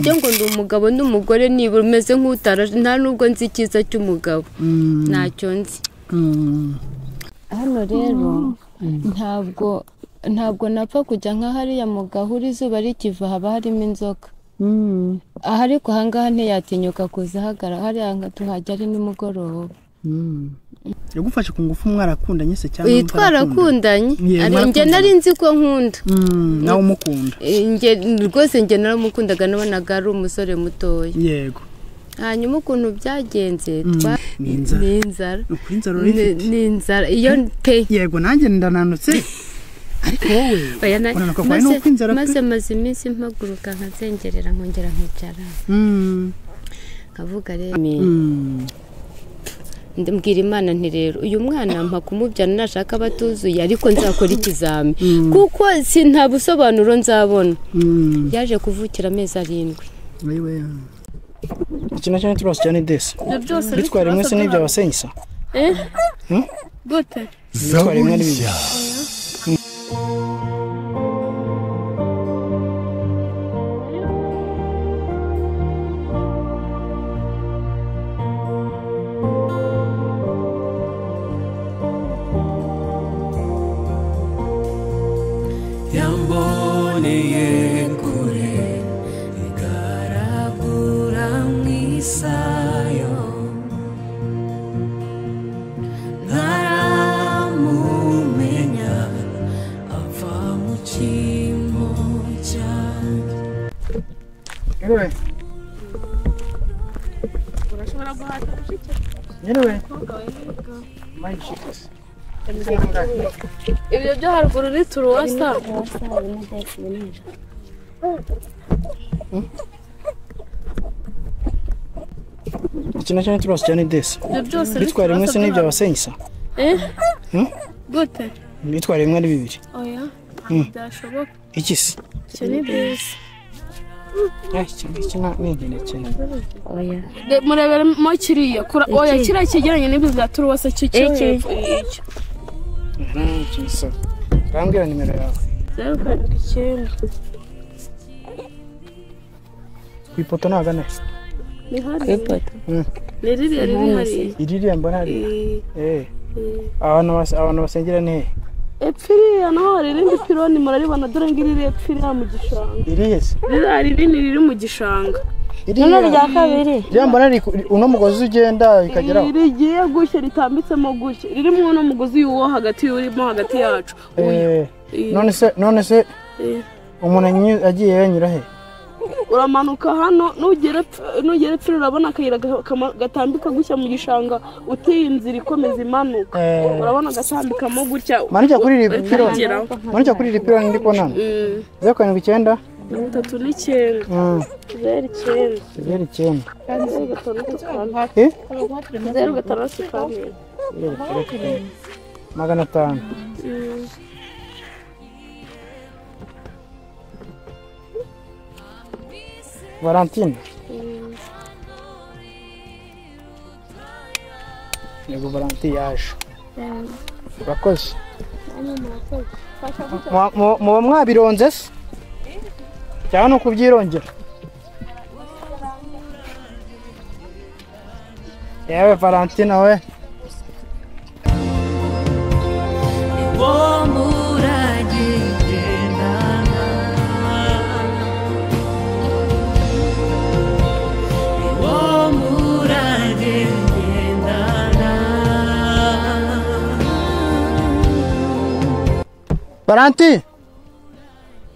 uburyo ngo ndi umugabo n'umugore nibura umeze nk'utara nta nubwo nzi icyiza cy'umugabo ntacyo nzi. Hano rero ntabwo napfa kujya nka hariya mu gahuri izuba rikiva haba harimo inzoka. Ariko aha ngaha ntiyatinyuka kuza hagara hariya tuhajya ari nimugoroba. Yagufashe ku ngufu mwarakundanye se cyangwa umva twarakundanye nge nari nzi ko nkunda nawe umukunda nge rwose nge naramukundaga nabonaga ari umusore mutoya yego hanyuma ukuntu byagenze n'inzara n'inzara iyo pe yego nanjye ndananutse ariko wowe maze iminsi mpaguruka nkazengerera nkongera nkicara nkavuga rero ndimubwira Imana nti rero uyu mwana mpa kumubyana nashaka batuzuye ariko nzakora ikizami kuko nta busobanuro nzabona yaje kuvukira amezi 7 ikintu cyane turose cyane desi bitwara rimwe se n'ibyo abasenyisa gote bitwara rimwe n'ibyo Bururi turuwasa ikintu cyane turose cyane desi bitwara rimwe se n'ibyo abasenyisa gote bitwara rimwe ari 2 oya ndashoboka iki se cyo ni desi murebere mo kiriya oya kiriya kigeranye n'ibyo bya turuwasa cyo cyo Kambira nimero yawe. 049. Kwipoto nagana. Ni hari. Kwipoto. Neriri ari bihari. Iriri ambona ari. Abantu basengera ni. Epfiri ano irindi pironi muraribona dore ngirire epfiri mu gishanga. Iriyese. Ari rini riri mu gishanga. None rya kabiri. Ryambona ari uno mugozi ugenda ikageraho. Iri giye gushya ritambitsemo gushya. Riri mu uno mugozi yuwo hagati urimo hagati yacu. None se umuntu agiye yanyura he? Uramanuka hano nugere pfira urabona akayira gatambika gushya mu gishanga utinzira ikomeza imanuka. Urabona gatambikamo gutya. Manuka kuri iri pironi. Manuka kuri iri pironi ndiko nana. 0.9 39 0.9 0.5 Valentine Yego Valentine yaje Bakoze Muba mwabironze se cyangwa no kubyirongera Yewe Valentine we Valentine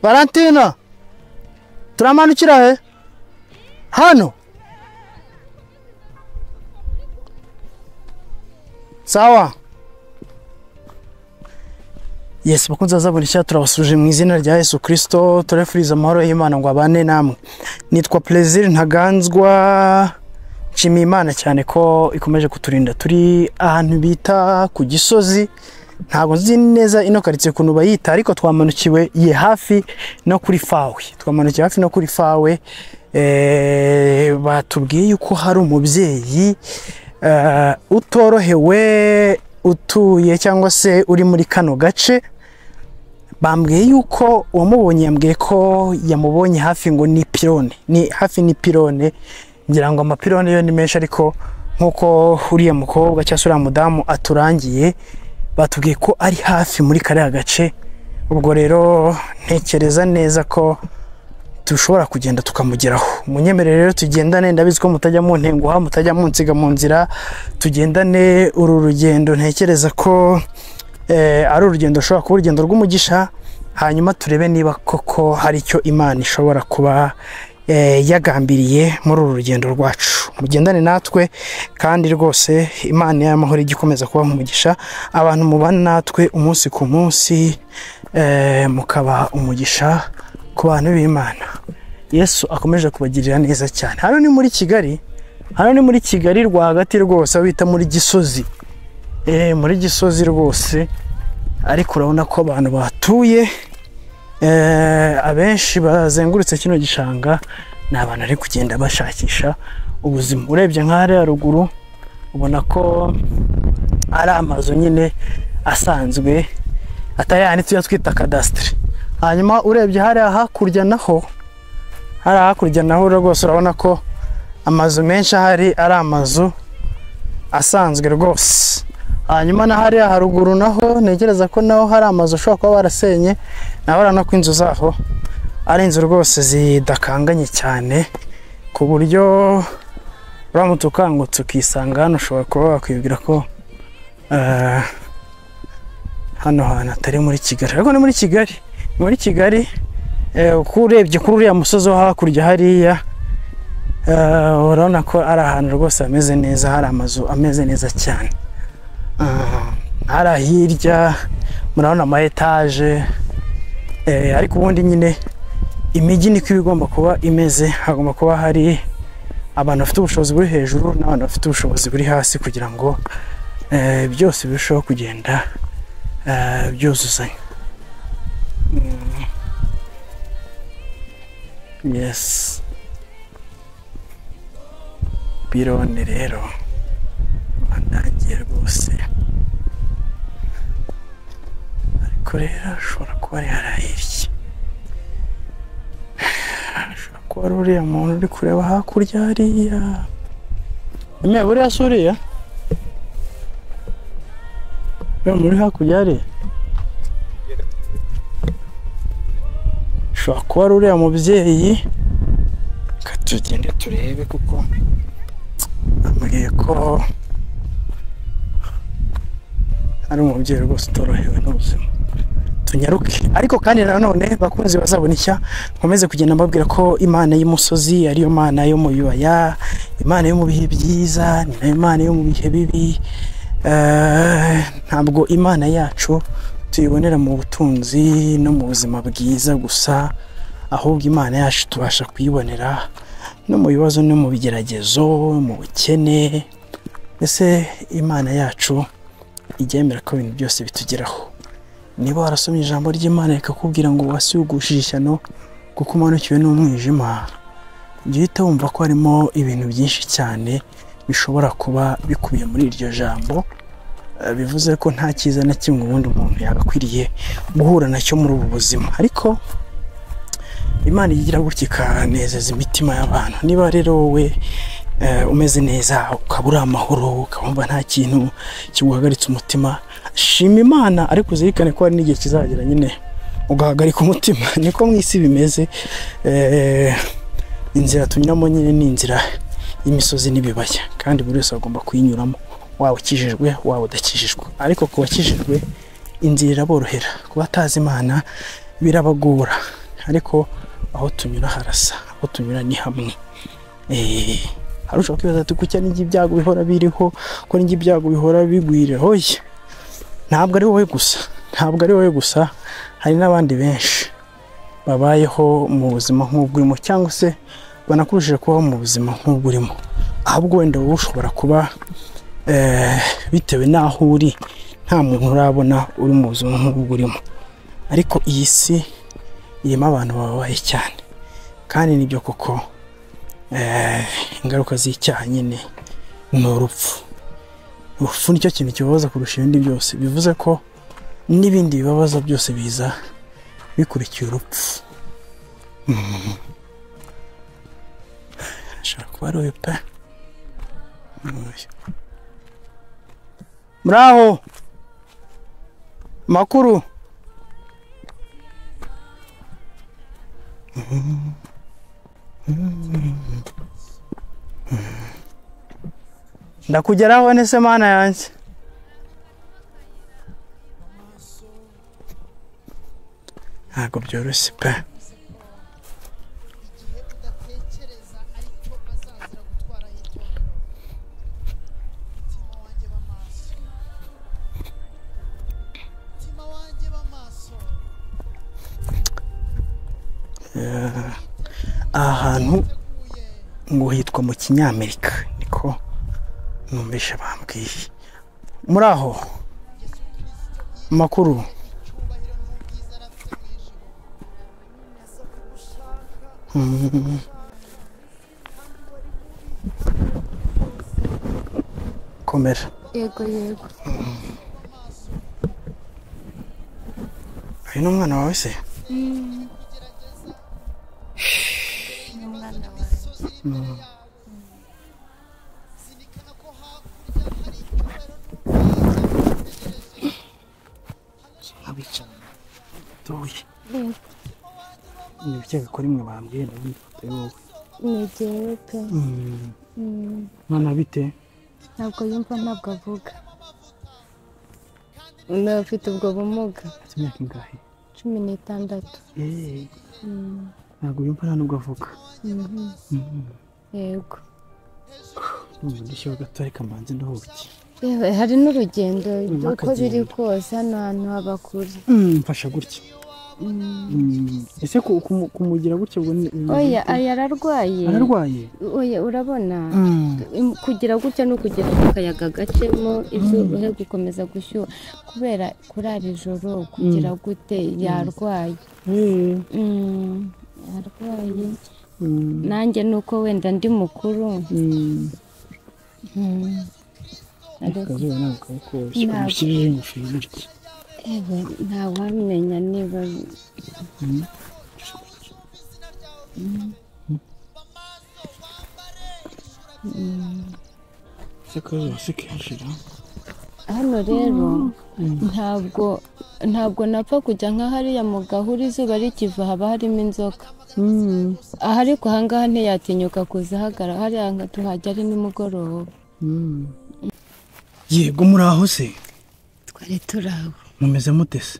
Valentine Turamanukira he Hano Sawa Yes bakunze Zaburi Nshya turabasuje mu izina rya Yesu Kristo turefuriza amahoro y'Imana ngo abane namwe Nitwa Plaisir ntaganzwa nshimira Imana cyane ko ikomeje kuturinda turi ahantu bita ku Gisozi Ntabwo nzi neza ino karitsiye kunuba yita ariko twamanukiwe ye hafi no kuri fawe twamanukiwe hafi no kuri fawe batubwiye yuko hari umubyeyi utorohewe utuye cyangwa se uri muri kano gace Bambwiye yuko uwamubonye yambwiye ko yamubonye hafi ngo ni pirone, ni hafi ni pirone, ngira ngo amapirone yo ni menshi, ariko nkuko uriya mukobwa cyasura mudamu aturangiye batubwiye ko ari hafi muri kare gace. Ubwo rero ntekereza neza ko dushobora kugenda tukamugeraho. Munyemerere rero tugendane, ndabizi ko mutajya mu ntenguha, mutajya munsiga mu nzira, tugendane uru rugendo. Ntekereza ko ari urugendo ushobora kuba urugendo rw'umugisha, hanyuma turebe niba koko hari icyo Imana ishobora kuba yagambiriye muri uru rugendo rwacu. Mugendane natwe kandi rwose Imana y'amahoro igikomeza kuba umugisha, abantu mubana natwe umunsi ku munsi, mukaba umugisha ku bantu b'Imana. Yesu akomeje kubagirira neza cyane. Hano ni muri Kigali, hano ni muri Kigali rwagati rwose, bita muri Gisozi. Muri Gisozi rwose, ariko urabona ko abantu batuye abenshi bazengurutse kino gishanga ni abantu ari kugenda bashakisha ubuzima. Urebye nk'ahari haruguru ubona ko ari amazu nyine asanzwe atayani tuyatwita cadastre. Hanyuma urebye hari hakurya naho, hari hakurya naho rwose urabona ko amazu menshi hari ari amazu asanzwe rwose. Hanyuma na hariya haruguru naho negereza ko naho hari amazu ashobora kuba barasenye, nabara no kwinzu zaho ari inzu rwose zidakanganye cyane, ku buryo uramutukango tukisanga hano ushobora kuba wakwibwira ko hano hantu atari muri Kigali, ariko ni muri Kigali. Muri Kigali ukurebye kuri uriya musozi wo hakurya hariya, urabona ko ari ahantu rwose ameze neza, hari amazu ameze neza cyane. Ara hirya murabona ama etage, ariko ubundi nyine imijyi niko ibigomba kuba imeze. Hagomba kuba hari abantu bafite ubushobozi buri hejuru n'abantu bafite ubushobozi buri hasi, kugira ngo byose birusheho kugenda byuzuzanya. Yes, pirone rero rwose ariko rero ashobora kuba ari harahirya, ashobora kuba ari uriya muntu uri kureba hakurya hariya, buriya si uriya muri hakurya hariya, ashobora kuba ari uriya mubyeyi. Reka tugende turebe kuko ambwiye ko ari umubyeyi rwose utorohewe n'ubuzima. Tunyaruke, ariko kandi nanone bakunzi bazabona ishya, nkomeze kugenda mbabwira ko Imana y'umusozi ariyo Mana yo mu bibaya, Imana yo mu bihe byiza, ni nayo Imana yo mu bihe bibi. Ntabwo Imana yacu tuyibonera mu butunzi no mu buzima bwiza gusa, ahubwo Imana yacu tubasha kuyibonera no mu bibazo, no mu bigeragezo, mu bukene. Ese Imana yacu igemera ko ibintu byose bitugeraho. Niba warasomye ijambo ry'Imana ikakubwira ngo wasugushishe ishyano kuko umanukiwe n'umwijima, uhita wumva ko harimo ibintu byinshi cyane bishobora kuba bikubiye muri iryo jambo. Bivuze ko nta cyiza na kimwe ubundi umuntu yagakwiriye guhura nacyo muri ubu buzima, ariko Imana igira gutya ikanezeza imitima y'abantu. Niba rero wowe umeze neza, ukabura amahoro, ukumva nta kintu kiguhagaritse umutima, shima Imana, ariko uzirikane ko hari n'igihe kizagera nyine ugahagarika umutima. Niko mu isi bimeze. Inzira tunyuramo nyine ni inzira y'imisozi n'ibibaya, kandi buri wese agomba kuyinyuramo, waba ukijijwe waba udakijijwe. Ariko ku bakijijwe inzira iraborohera, ku batazi Imana birabagora, ariko aho tunyura harasa, aho tunyura ni hamwe. Arusha kwibaza tukucya n'igi byago bihora biriho, ko n'igi byago bihora bigwire. Hoye, ntabwo ari wowe gusa, ntabwo ari wowe gusa, hari n'abandi benshi babayeho mu buzima nk'ubwurimo, cyangwa se banakurije kubaho mu buzima nk'ubwurimo. Ahubwo wenda wowe ushobora kuba bitewe n'aho uri nta muntu urabona uri mu buzima nk'ubwurimo, ariko iyi si irimo abantu babaye cyane. Kandi nibyo koko ingaruka z'icyaha nyine ni urupfu. Urupfu nicyo kintu kibabaza kurusha ibindi byose. Bivuze ko n'ibindi bibabaza byose biza bikurikiye urupfu. Ashobora kuba ari uyu pe. Muraho makuru. Ndakugeraho nese mana yanjye. Ntabwo byoroshye pe. Ahantu ngo hitwa mu kinyamerika niko numvisha bambwiye. Muraho makuru. Komera. Yego yego. Ari n'umwana wawe se? Hari n'urugendo uko biri kose hano hantu habakuru. Mfasha gutya. Ese kumugira gutya ubwo ni oya yararwaye. Ararwaye? Oya urabona kugira gutya no kugira akayaga gakemo izuba he gukomeza gushyuha kubera kurara ijoro kugira gute yarwaye. Arwaye. Nanjye nuko wenda ndi mukuru. Ntawamenya niba hano rero ntabwo napfa kujya nka hariya mu gahuri izuba rikiva haba harimo inzoka. Aha ariko ahangaha ntiyatinyuka kuza hagara hariya nka tuhajya ari nimugoroba. Yego muraho se? Twari turaho. Mumeze mute se?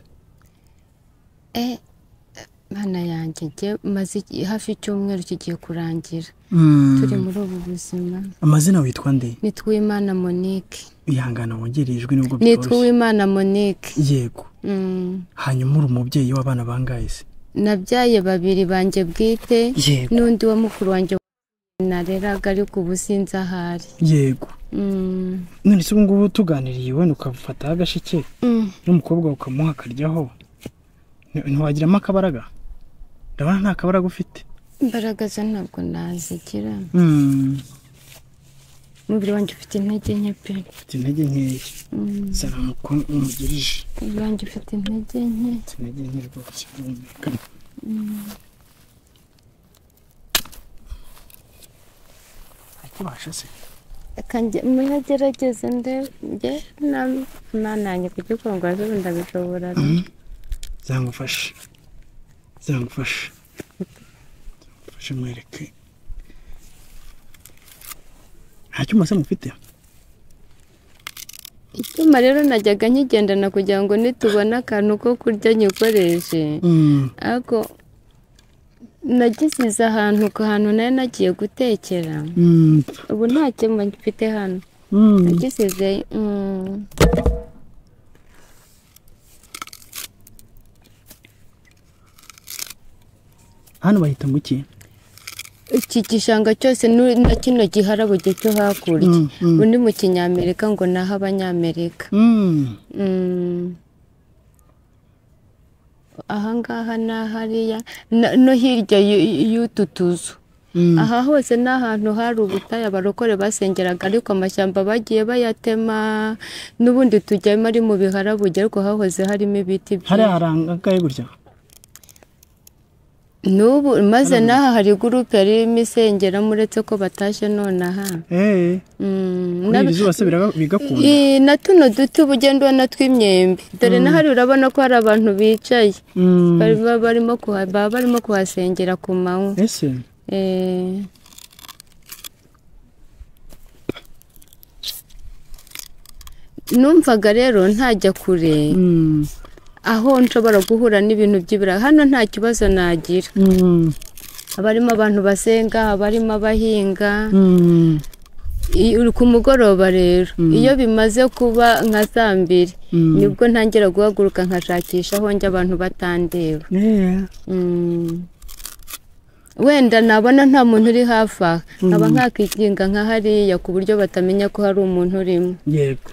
Mana yanjye maze hafi icyumweru kigiye kurangira. Turi muri ubu buzima. Amazina witwa nde? Nitwimana Monique. Ihangana wongerejwe nubwo byose. Nitwimana Monique. Yego. Hanyuma uri umubyeyi w'abana bangaye se? Nabyaye babiri banjye bwite n'undi wa mukuru wanjye nareraga ariko ubu sinzi ahari. Yego. None se ubungubu tuganiriye we ukafata agashike n'umukobwa ukamuha akaryaho ntiwagiramo akabaraga? Ndabona nta kabaraga ufite. Imbaraga zo ntabwo nazigira. Umubiri wanjye ufite intege nke pe. Ufite intege nkeya. Sana nuko umugirije. Umubiri wanjye ufite intege nke. Intege nke rwose. Akibasha se? Kandi mugerageze ndebye nananye kugikongwa zo ndabishobora. Zangufasha. Zangufasha. Zangufasha mwereke. Hacyuma se mufite? Icyuma rero najyaga nkigendana kugira ngo nitubona akantu ko kurya nyikoreshe. Ako nagisize ahantu ku hantu nayo nagiye gutekera. Ubu nta cyuma mfite hano. Nagisize hano bahita mu ki? Iki gishanga cyose na kino giharabo cyo hakurya. Undi mu kinyamerika ngo naho abanyamerika. Ahangaha n'ahariya no hirya y'ututuzu. Aha hose n'ahantu hari ubutaya abarokore basengeraga ariko amashyamba bagiye bayatema n'ubundi tujyamo ari mu biharabugera ariko hahoze harimo ibiti. Hari haranga gutya. Nubu maze naha hari groupe yari misengera muretse ko batashe none aha. Nabyo bose bigakunda. Natuno dutu bugendo natwimyembe. Dore nahari urabona ko hari abantu bicaye. Barimo kuhasengera ku manywa. Ese. Numvaga rero ntajya kure. Aho nshobora guhura n'ibintu by'ibira hano nta kibazo nagira. Abarimo abantu basenga, abarimo abahinga. Uri ku mugoroba rero. Iyo bimaze kuba nka saa mbiri nibwo ntangira guhaguruka nkashakisha aho njya abantu batandeba. Wenda nabona nta muntu uri hafi aha nkaba nkakikinga nka hariya ku buryo batamenya ko hari umuntu urimo. Yego.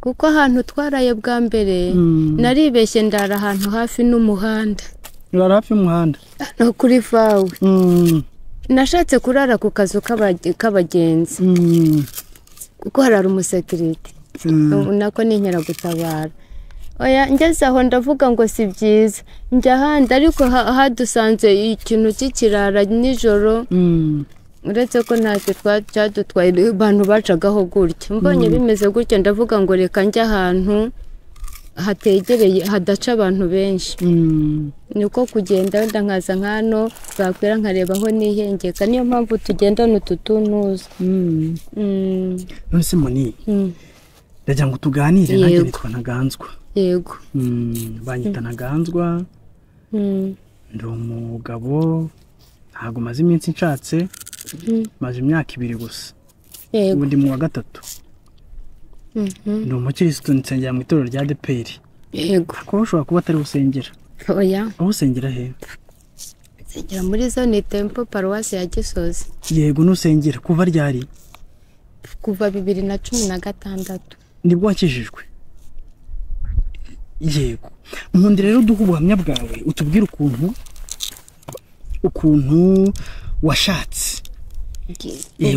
Kuko ahantu twaraye bwa mbere naribeshye ndara ahantu hafi n'umuhanda. Ndara hafi y'umuhanda. No kuri fawe. Nashatse kurara ku kazu k'abagenzi. Kuko harara umusekirite. Nako ninkera gutabara. Oya ngeze aho ndavuga ngo si byiza. Njya ahandi ariko hadusanze ikintu cy'ikirara nijoro. Uretse ko ntacyo cyadutwaye abantu bacagaho gutya. Mbonye bimeze gutya ndavuga ngo reka njya ahantu hategereye hadaca abantu benshi. Niko kugenda wenda nkaza nkano bakwira nkarebaho nihengeka niyo mpamvu tugendana ututunuza. Nose moni. Ndagira ngo tuganire nanjye nitwa Ntaganzwa. Yego. Banyita Ntaganzwa. Ndi umugabo ntago maze iminsi nshatse. Maze imyaka ibiri gusa. Yego. Ndi mu wa gatatu. Ni umukirisitu nsengera mu itorero rya DPR. Yego. Ko ushobora kuba atari gusengera. Oya. Aho usengera he? Nsengera muri zone Tempo Paruwasi ya Gisozi. Yego n'usengera kuva ryari? Kuva 2016. Nibwo wakijijwe. Yego. Nkunda rero duha ubuhamya bwawe utubwira ukuntu washatse.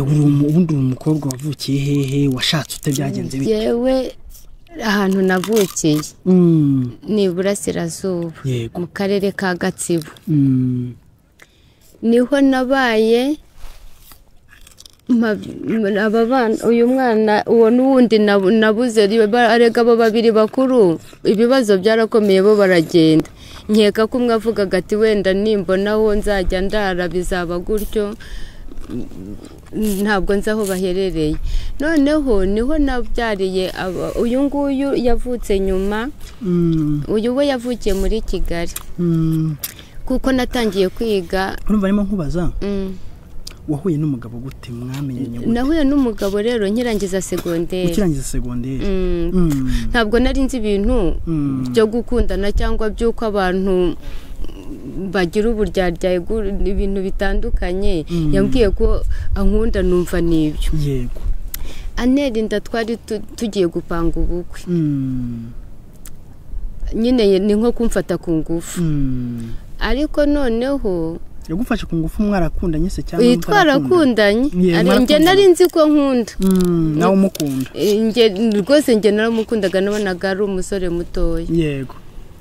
Ubundi umukobwa wavukiye hehe washatse ute byagenze bite? Yewe ahantu navukiye ni Iburasirazuba mu karere ka Gatsibo. Niho nabaye uyu mwana uwo n'uwundi nabuze arega abo babiri bakuru ibibazo byarakomeye bo baragenda. Nkeka ko umwe avugaga ati wenda nimbona wo nzajya ndara bizaba gutyo. Ntabwo nzi aho baherereye. Noneho niho nabyariye uyu nguyu yavutse nyuma. Uyu we yavukiye muri Kigali. Kuko natangiye kwiga. Urumva arimo nkubaza. Wahuye n'umugabo gute mwamenyanye gute? Nahuye n'umugabo rero nkirangiza secondaire. Ukirangiza secondaire. Ntabwo nari nzi ibintu byo gukundana cyangwa byuko abantu bagira uburyarya ibintu bitandukanye. Yambwiye ko ankunda numva nibyo. Yego. Aneri ndatwari tugiye gupanga ubukwe. Nyine ni nko kumfata ku ngufu. Ariko noneho yagufashe ku ngufu mwarakundanye se cyangwa twarakundanye? Nge nari nzi ko nkunda. Nawe umukunda? Rwose nge naramukundaga nabonaga ari umusore mutoya. Yego.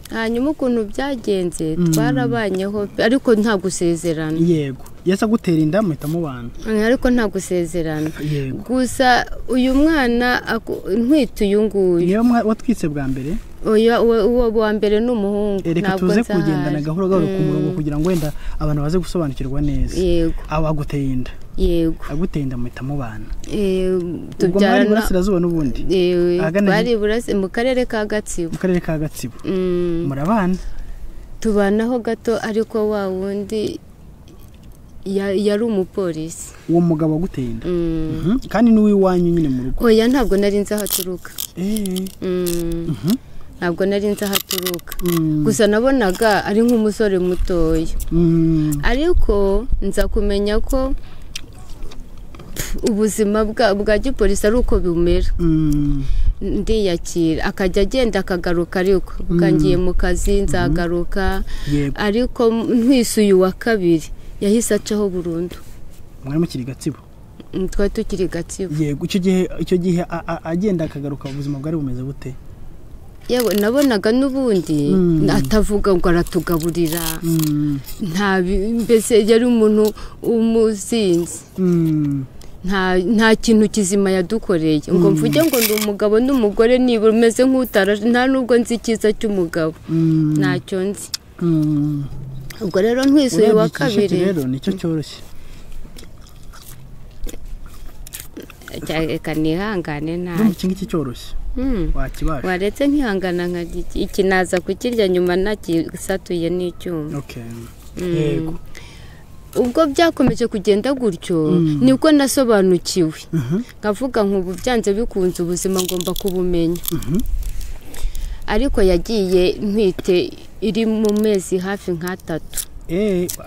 Hanyuma ukuntu byagenze twarabanyeho ariko nta gusezerana. Yego. Yasa gutera inda muhita mubana. Ariko nta gusezerana. Gusa uyu mwana nkwituye nguyu. Niyo watwitse bwa mbere? Oya uwo bwa mbere n'umuhungu. Reka tuze kugendana gahoro gahoro ku murongo kugira ngo wenda abantu baze gusobanukirwa neza. Yego. Aguteye inda. Yego. Aguteye inda muhita mubana. Tubyarana. Iburasirazuba n'ubundi. Bari Iburasirazuba mu karere ka Gatsibo. Mu karere ka Gatsibo. Murabana. Tubanaho gato ariko wa wundi yari umupolisi. Uwo mugabo aguteye inda. Kandi ni uwiwanyu nyine mu rugo. Oya ntabwo nari nzi aho aturuka. Ntabwo nari nzi aho aturuka. Gusa nabonaga ari nk'umusore mutoya. Ariko nza kumenya ko ubuzima bwa gipolisi ari uko bumera. Ndiyakira akajya agenda akagaruka ariko ukangiye mu kazi nzagaruka. Ariko ntwisuye uwa kabiri yahise acaho burundu. Mwari mukiri Gatsibo? Twari tukiri Gatsibo. Yego. Icyo gihe agenda akagaruka ubuzima bwari bumeze bute? Yewe nabonaga nubundi atavuga ngo aratugaburira nta mbese yari umuntu umuzinzi nta kintu kizima yadukoreye ngo mvuge ngo ndi umugabo n'umugore niba umeze nk'utara nta nubwo nzi ikiza cy'umugabo ntacyo nzi ubwo rero ntwisuye wa kabiri rero nicyo cyoroshye kanihangane nayo iki cyoroshye wakibasha waretse nkihangana nka ikinaza kukirya nyuma nakisatuye n'icyuma okay yego ubwo byakomeje kugenda gutyo niko nasobanukiwe ngavuga nk'ubu byanze bikunze ubuzima ngomba kubumenya ariko yagiye ntwite iri mu mezi hafi nk'atatu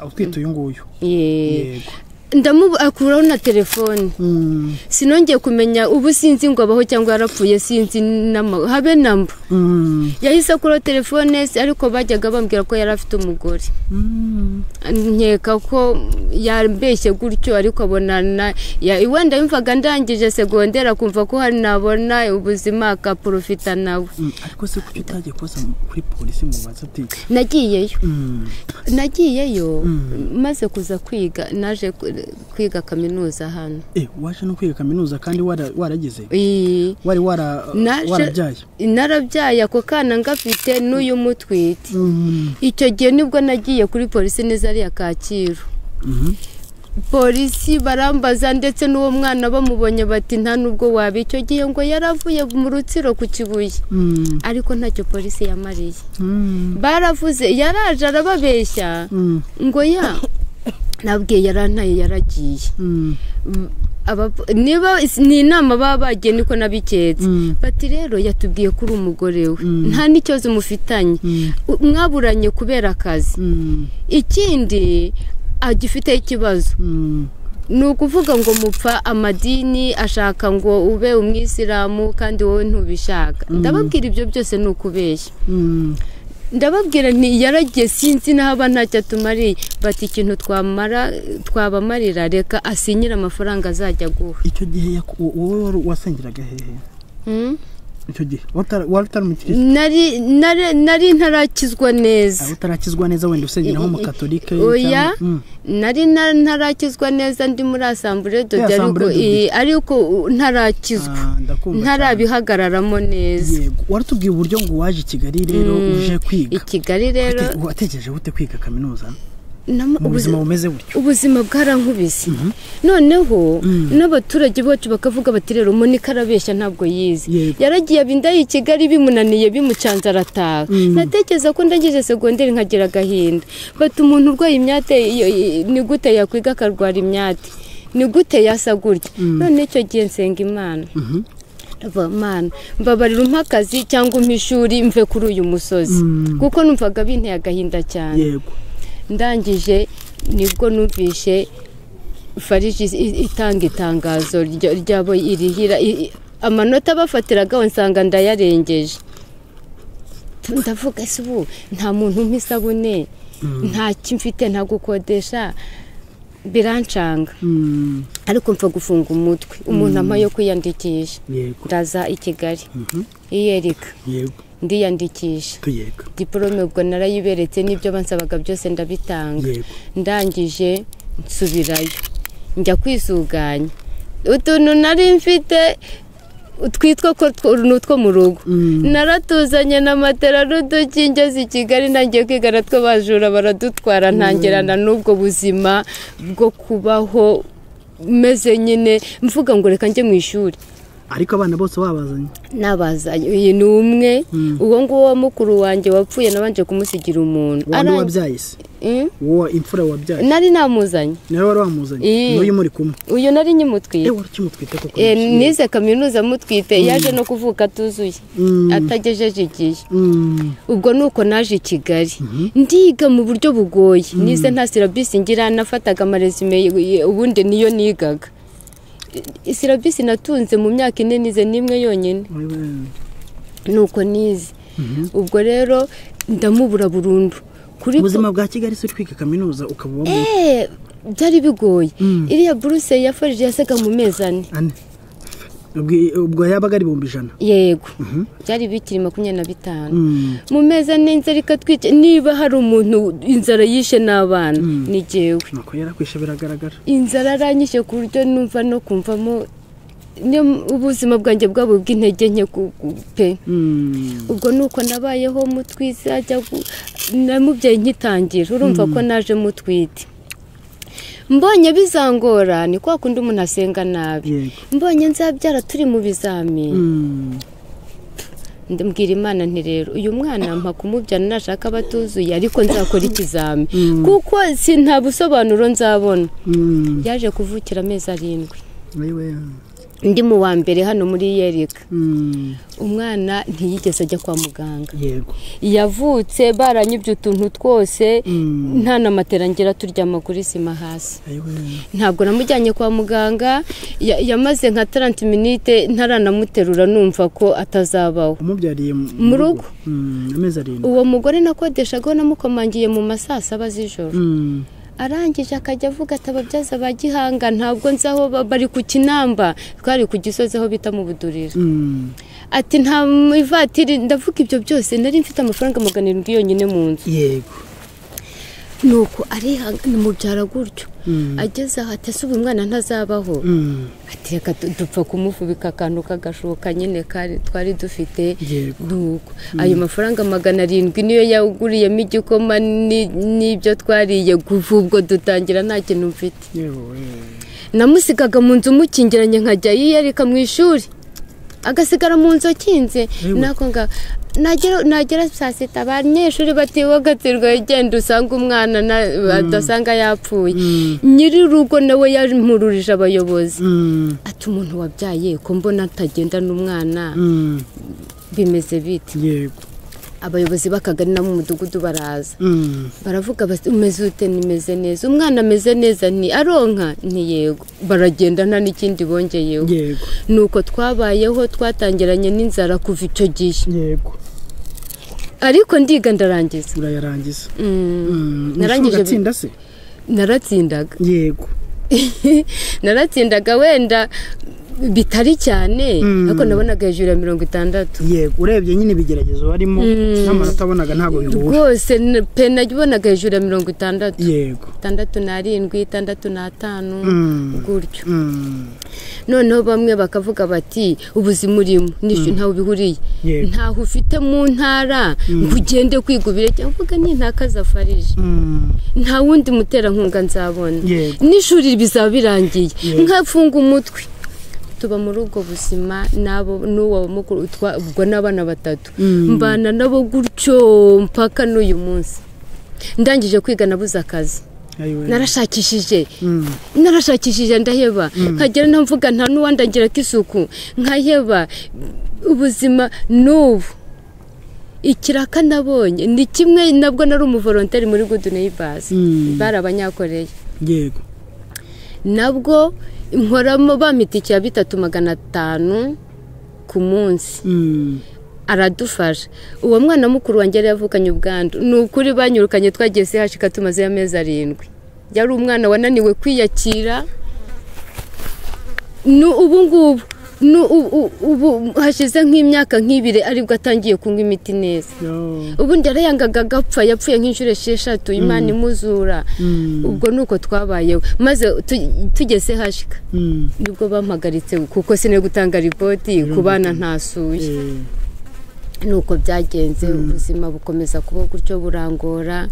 utwite uyu nguyu yego ndamubakuraho na telefone sinongeye kumenya ubu sinzi ngo abaho cyangwa yarapfuye sinzi habe namba yahise akura telefone ariko bajyaga bambwira ko yari afite umugore nkeka ko yambeshye gutyo ariko abonana wenda yumvaga ndangije segondera kumva ko hari nabona ubuzima akaprofita nawe ariko se kuki utagiye koza kuri polisi mubaza ati nagiyeyo maze kuza kwiga naje kwiga kaminuza hano waje no kwiga kaminuza kandi waragize wari warabyaye narabyaye ako kana ngafite n'uyu mutwite icyo gihe nibwo nagiye kuri polisi neza ari ya Kacyiru polisi barambaza ndetse n'uwo mwana bamubonye bati nta nubwo waba icyo gihe ngo yaravuye mu rutsiro ku Kibuye ariko ntacyo polisi yamariye baravuze yaraje arababeshya ngo ya nabwiye yarantaye yaragiye niba ni inama baba bagiye niko nabiketse bati rero yatubwiye kuri umugore we nta n'ikibazo umufitanye mwaburanye kubera akazi ikindi agifite ikibazo ni ukuvuga ngo mupfa amadini ashaka ngo ube umwisilamu kandi wowe ntubishaka ndababwira ibyo byose ni ukubeshya ndababwira nti yaragiye sinzi nahaba ntacyo atumariye bati ikintu twabamarira reka asinyira amafaranga azajya guha icyo gihe wowe wasengeraga hehe icyo gihe nari ntarakizwa neza utarakizwa neza wenda usengera nko mu Katolika oya nari ntarakizwa neza ndi muri asambure do ariko ntarakizwa ntarabihagararamo neza waratubwiye uburyo ngo waje Kigali rero uje kwiga Kigali rero wategereje ute kwiga kaminuza ubuzima bumeze gutyo ubuzima bwarankubise noneho n'abaturage bacu bakavuga bati rero Monika arabeshya ntabwo yize yaragiye abindaye i Kigali bimunaniye bimucanze arataha natekereza ko ndangije segonderi nkagira agahinda bati umuntu urwaye imyate ni gute yakwiga akarwara imyate ni gute yasa gutya none icyo gihe nsenga Imana abamana mbabarira umpakazi cyangwa umpishuri mve kuri uyu musozi kuko numvaga binteye agahinda cyane yego ndangije nibwo numvishe fariji itanga itangazo ryabo irihira amanota bafatiraga nsanga ndayarengeje ndavuga se ubu nta muntu mpisabune nta kimfite nta gukodesha birancanga ariko mfa gufunga umutwe umuntu amayo kwiyandikisha ndaza i Kigali iyereka ndiyandikisha diplome ubwo narayiberetse n'ibyo bansabaga byose ndabitanga ndangije nsubirayo njya kwisuganya utuntu nari mfite utwitwa ko n'utwo mu rugo naratuzanye na matera n'udukingeze i Kigali ntangiye kwigana two bajura baradutwara ntangerana n'ubwo buzima bwo kubaho meze nyine mvuga ngo reka njye mu ishuri ariko abana bose babazanye nabazanye uyu ni umwe uwo nguwo wa mukuru wanjye wapfuye nabanje kumusigira umuntu wabyaye se wowe imfura wabyaye nari namuzanye nawe wari wamuzanye n'uyu muri kumwe uyu nari nyimutwite koko nize kaminuza mutwite yaje no kuvuka atuzuye atagejeje igihe ubwo nuko naje i Kigali ndiga mu buryo bugoye nize nta syllabus ngira nafataga amaresume ubundi niyo nigaga syllabus natunze mu myaka ine nize nimwe yonyine nuko nize ubwo rero ndamubura burundu kuri ubuzima bwa Kigali se twiga kaminuza ukaba byari bigoye iriya buruse yafarije yasaga mu mezane ubwo yabaga ari 100%. Yego. Byari bikiri 25. Mu meza n'inzara ikatwice niba hari umuntu inzara yishe nabana ni jewe. Nako yarakwishe biragaragara. Inzara aranyishe kuryo numva no kumvamo ubuzima bwanjye bwabo bw'intege nke pe. Ubwo nuko nabayeho mutwize ajya namubye nkitangira urumva ko naje mutwite. Mbonye bizangora ni kwa kundi umuntu asenga nabi. Mbonye nzabyara turi mu bizamini. Ndambwira Imana nti rero uyu mwana ampa kumubyana nashaka batuzuye ariko nzakora ikizami kuko sinta busobanuro nzabona. Yaje kuvukira amezi 7. Ndi mu wa mbere hano muri Yerika. Umwana ntiyigeze ajya kwa muganga. Yego. Yavutse baranyibye utuntu twose nta namaterangira turyama kuri sima hasi. Ntabwo namujyanye kwa muganga yamaze nka 30 minutes ntaranamuterura numva ko atazabaho. Umubyariye mu rugo. Amezi 7. Uwo mugore nakodeshaga namukomangiye mu masasa bazijoro. Arangije akajya avuga atababyaza bagihanga ntabwo nzaho bari ku kinamba twari ku gisozi aho bita mu budurira. Ati nta ivatiri ndavuga ibyo byose nari mfite amafaranga 700 yonyine mu nzu. Yego. Nuko arihanga mubyara gutyo ageze ahate suba umwana ntazabaho. Ati reka dupfa kumufubika akantu kagashoka nyine kare twari dufite. Nuko ayo mafaranga 700 niyo yaguriye igikoma nibyo twariye kuvubwo dutangira nta kintu mfite. Namusigaga mu nzu mukingiranye nkajya yiyereka mu ishuri agasigara mu nzu kinze nako nga nagera saa 6 abanyeshuri batiwagatirwa igenda usanga umwana adasanga yapfuye. Nyiri rugo nawe yampururije abayobozi ati umuntu wabyaye ko mbona atagenda n'umwana bimeze bite. Yego. Abayobozi bakagari na mu mudugudu baraza baravuga bati umeze ute nimeze neza umwana ameze neza ni aronka nti yego baragenda nta n'ikindi bongeyeho. Yego. Nuko twabayeho twatangiranye n'inzara kuva icyo gihe. Yego. Ariko ndiga ndarangiza urayarangiza. Narangije gutsinda se naratsindaga. Yego. Naratsindaga wenda bitari cyane ariko nabonaga hejuru ya 60. Yego. Urebye nyine bigeragezo harimo n'amanota abonaga ntago bihura rwose pe nagibonaga hejuru ya 60. Yego. 67 65 gutyo. Noneho bamwe bakavuga bati ubuzima urimo nisho ntaho bihuriye ntaho ufite mu ntara kugende kwigubire cyangwa vuga ni ntakazafarije nta wundi mutera nkunga nzabona n'ishuri bizaba birangiye nkafunga umutwe tuba mu rugo buzima nabo n'uwo mukuru ubwo nabana 3 mbana nabo gutyo mpaka n'uyu munsi ndangije kwiga nabuza akazi narashakishije ndaheba nkagera namvuga nta n'uwandagira kisuku nkaheba ubuzima n'ubu ikiraka nabonye ni kimwe nabwo nari umuvolonteri muri Good Neighbors bara abanyakoreye. Yego. Nabwo nkoramo bamiti ya 3500 ku munsi aradufasha. Uwo mwana mukuru wanjye yavukanye ubwandu n'ukuri banyurukanye twageze hashika tumaze ya mezi 7 yari umwana wananiwe kwiyakira ubu hashize nk'imyaka nk'ibire aribwo atangiye kunywa imiti neza. Ubu ndarayangaga gapfa yapfuye nk'inshuro 6 Imana imuzura. Ubwo nuko twabayeho maze tugeze hashika nibwo bampagaritse kuko sine gutanga report kubana ntasuye. Nuko byagenze ubuzima bukomeza kuba gutyo burangora.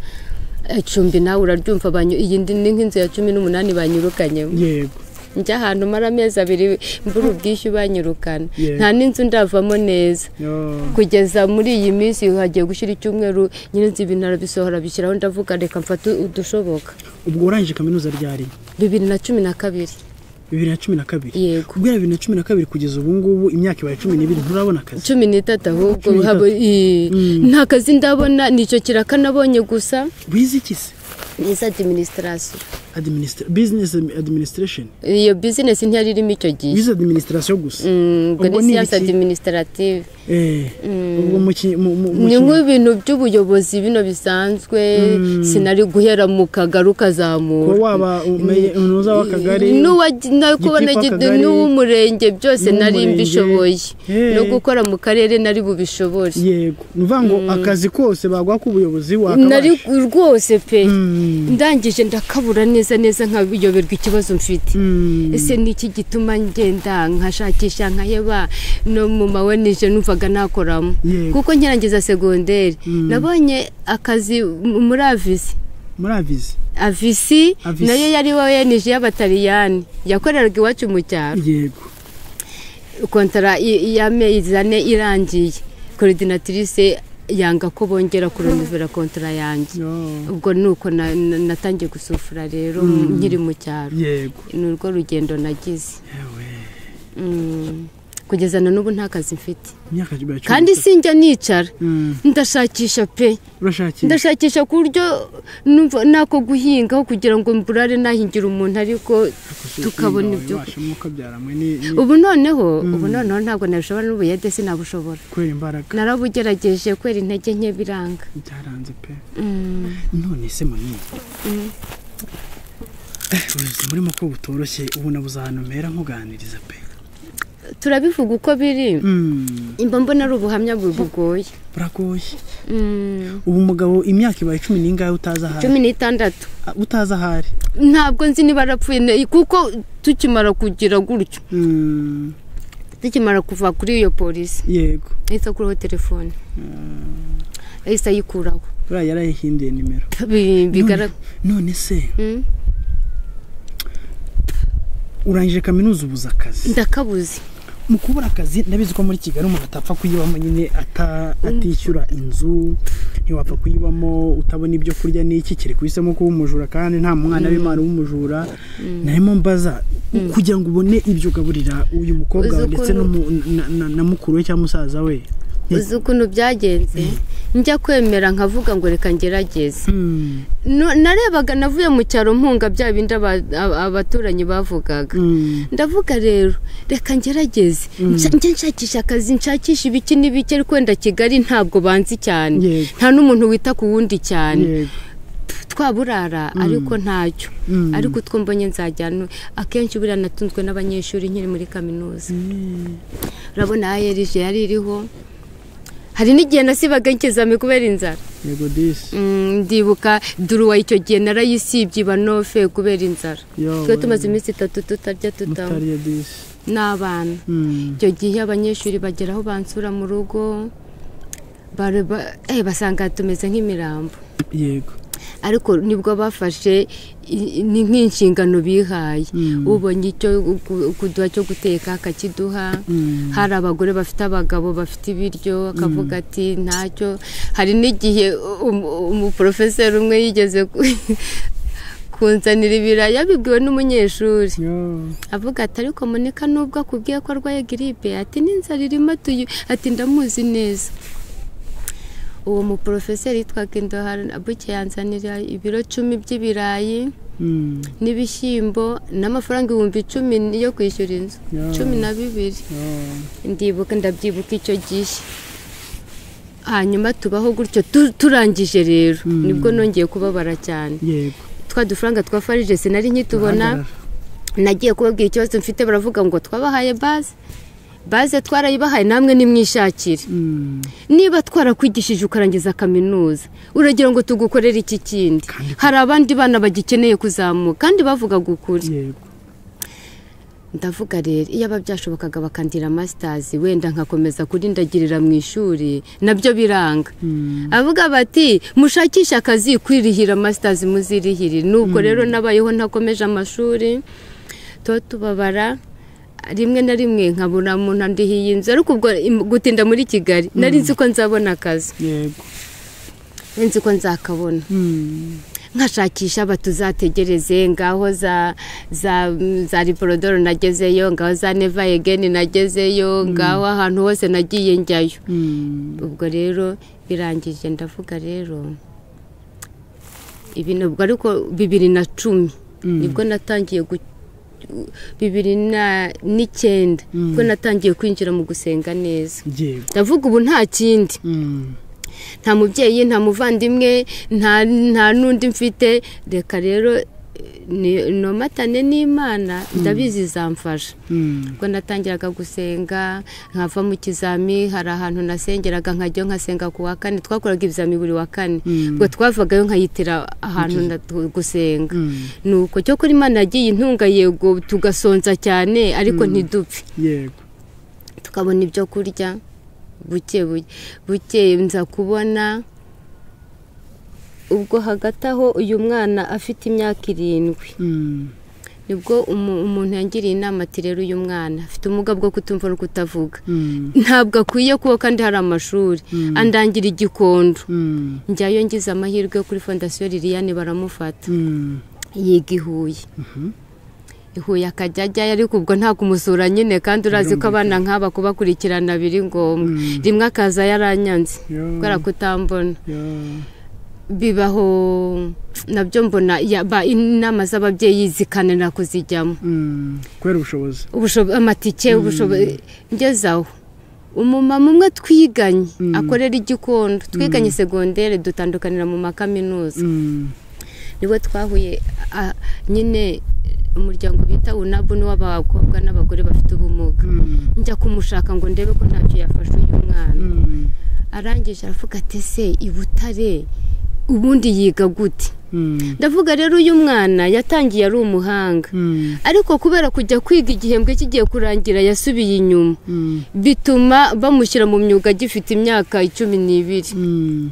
Icumbi nawe uraryumva banyu iyi ndi nk'inzu ya 18 banyurukanyemo. Yego. Njya ahantu mara amezi 2 mbura ubwishyu banyurukana nta n'inzu ndavamo neza kugeza muri iyi minsi hagiye gushyira icyumweru nyine nzi ibintara bisohora bishyiraho ndavuga reka mfata udushoboka. Ubwo urangije kaminuza ryari 2012? 2012. Yego. Ubwira 2012 kugeza ubu ngubu imyaka ibaye 12 nturabona akazi 13 ahubwo nta kazi ndabona nicyo kiraka nabonye gusa. Wize iki se? Wize administration. business administration. Your business in here didn't make your business administration. Business administrative. Nimwe bintu by'ubuyobozi bino bisanzwe sinari guhera mu kagaru kazamura. Ko waba unuza wakagari. N'uwa kubona n'umurenge byose nari mbishoboye. No gukora mu karere nari bubishobore. Yego. Nuvango akazi kose bagwa ku buyobozi wakabasha. Nari rwose pe. Ndangije ndakabura neza neza nkabiyoberwa ikibazo mfite. Ese niki gituma ngenda nkashakisha nkayeba no mu mawenije numvaga nakoramo. Kuko nkirangeza secondaire nabonye akazi muri avisi. Muri avisi. Avisi nayo yari wawenije y'abataliyani yakoreraga iwacu mu cyaro. Yego. Kontara y'amezane irangiye. Coordinatrice yanga ko bongera kurondovera kontra yanjye. Ubwo nuko natangiye gusufura rero nkiri mu cyaro. Yego. Nurwo rugendo nagize. Yewe. Kugezana n'ubu nta kazi mfite. Kandi sinjya nicara. Ndashakisha pe. Ndashakisha kuryo nako guhinga kugira ngo mburare nahingira umuntu ariko tukabona ibyo. Ubu noneho ntabwo nabishobora n'ubu yade sinabushobora. Kwera imbaraga. Narabugerageje kwera intege nke biranga. Byaranze pe. None se munini. Muri mu ko butoroshye ubu nabuzanumera nkuganiriza pe. Turabivuga uko biri imbona ari ubuhamya bugoye buragoye ubu mugabo imyaka ibaye 10 ningaye utaza hari 16 utaza hari ntabwo nzi ni barapfuye kuko tukimara kugira gutyo tukimara kuva kuri iyo police yego isa kuri telefone isa yikuraho buriya yarayihindiye nimero none se urangije kaminuza ubuza akazi ndakabuze mu kubura akazi ndabizi ko muri Kigali umuntu atapfa kuyibamo nyine atishyura inzu ntiwapfa kuyibamo utabona ibyo kurya n'iki kiri kuhisemo kuba umujura kandi nta mwana w'Imana w'umujura narimo mbaza kugira ngo ubone ibyo gaburira uyu mukobwa ndetse na mukuru we cyangwa musaza we uzi ukuntu byagenze njya kwemera nkavuga ngo reka ngerageze narebaga navuye mu cyaro mpunga bya bindi abaturanyi bavugaga ndavuga rero reka ngerageze njye nshakisha akazi nshakisha ibiki n'ibiki ariko wenda Kigali ntabwo banzi cyane nta n'umuntu wita ku wundi cyane twaburara ariko ntacyo ariko utwo mbonye nzajyana akenshi buriya natunzwe n'abanyeshuri nkiri muri kaminuza urabona ayerije yari iriho hari n'igihe nasibaga nkizame kubera inzara yego disi ndibuka duruwa icyo gihe narayisibye banofe kubera inzara twe tumaze iminsi 3 tutarya tutanywa n'abana icyo gihe abanyeshuri bageraho bansura mu rugo basanga tumeze nk'imirambo yego ariko nibwo bafashe ni nk'inshingano bihaye ubonye icyo kuduha cyo guteka akakiduha hari abagore bafite abagabo bafite ibiryo akavuga ati ntacyo hari n'igihe umuprofeseri umwe yigeze kunzanira ibiraya bibwiwe n'umunyeshuri avuga ati ariko Monika nubwo akubwiye ko arwaye grippe ati n'inzara irimo ati ndamuzi neza uwo muprofeseri yitwaga Indohara abuke yanzanira ibiro 10 by'ibirayi n'ibishyimbo n'amafaranga 10,000 yo kwishyura inzu 12 ndibuka ndabyibuka icyo gihe hanyuma tubaho gutyo turangije rero nibwo nongeye kubabara cyane twadufaranga twafarije sinari nkitubona nagiye kubabwira ikibazo mfite baravuga ngo twabahaye base baze twarayibahaye namwe nimwishakire niba twarakwigishije ukarangiza kaminuza uragira ngo tugukorere iki kindi hari abandi bana bagikeneye kuzamuka kandi bavuga gukuri yego ndavuga rero iyo ababyashobokaga bakandira masters wenda nkakomeza kuri ndagirira mu ishuri nabyo biranga avuga bati mushakisha akazi kwirihira masters muzirihiri nuko rero nabayeho ntakomeje amashuri tubabara rimwe na rimwe nkabona umuntu ndihiye inzu ariko ubwo gutinda muri Kigali nari nzi ko nzabona akazi yego nzi ko nzakabona nkashakisha abatuzategereze ngaho za Riprodoro nagezeyo ngaho za Never Again nagezeyo ngaho ahantu hose nagiye njyayo ubwo rero birangije ndavuga rero ibintu ubwo ariko 2010 nibwo natangiye bibiri n'icyenda ubwo natangiye kwinjira mu gusenga neza. Ndavuga ubu nta kindi, nta mubyeyi, nta muvandimwe, nta n'undi mfite, reka rero no matane n'Imana ndabizi izamfasha. Ubwo natangiraga gusenga nkava mu kizami, hari ahantu nasengeraga nkajyo nkasenga ku wa kane, twakoraga ibizami buri wa kane, ubwo twavagayo nkayitira ahantu gusenga. Nuko cyo kuri Imana yagiye intunga, yego tugasonza cyane ariko ntidupfe, yego tukabona ibyo kurya buke buke nza kubona. Ubwo hagati aho uyu mwana afite imyaka 7 nibwo umuntu yangiriye inama ati rero uyu mwana afite umuga bwo kutumva no kutavuga, ntabwo akwiye kuko kandi hari amashuri, andangira igikondo. Njyayo ngize amahirwe kuri fondation Liliane baramufata, yigihuye ihuye akajya ariko ubwo nta kumusura nyine, kandi urazi ko abana nk'aba kubakurikirana biri ngombwa. Rimwe akaza yaranyanze kubera kutambona, bibaho nabyo mbona inama z'ababyeyi zikane nakuzijyamo kwera ubushobozi amatike ubushobozi ngezaho. Umumama umwe twiganye akorera igikondo, twiganye segondere dutandukanira mu makaminuza, niwe twahuye nyine. Umuryango bita unabu ni w'abakobwa n'abagore bafite ubumuga, njya kumushaka ngo ndebe ko ntacyo yafashe uyu mwana. Arangije aravuga ati se ibutare ubundi yiga gute? Ndavuga rero uyu mwana yatangiye ari umuhanga, ariko kubera kujya kwiga igihembwe kigiye kurangira yasubiye inyuma, bituma bamushyira mu myuga gifite imyaka 12.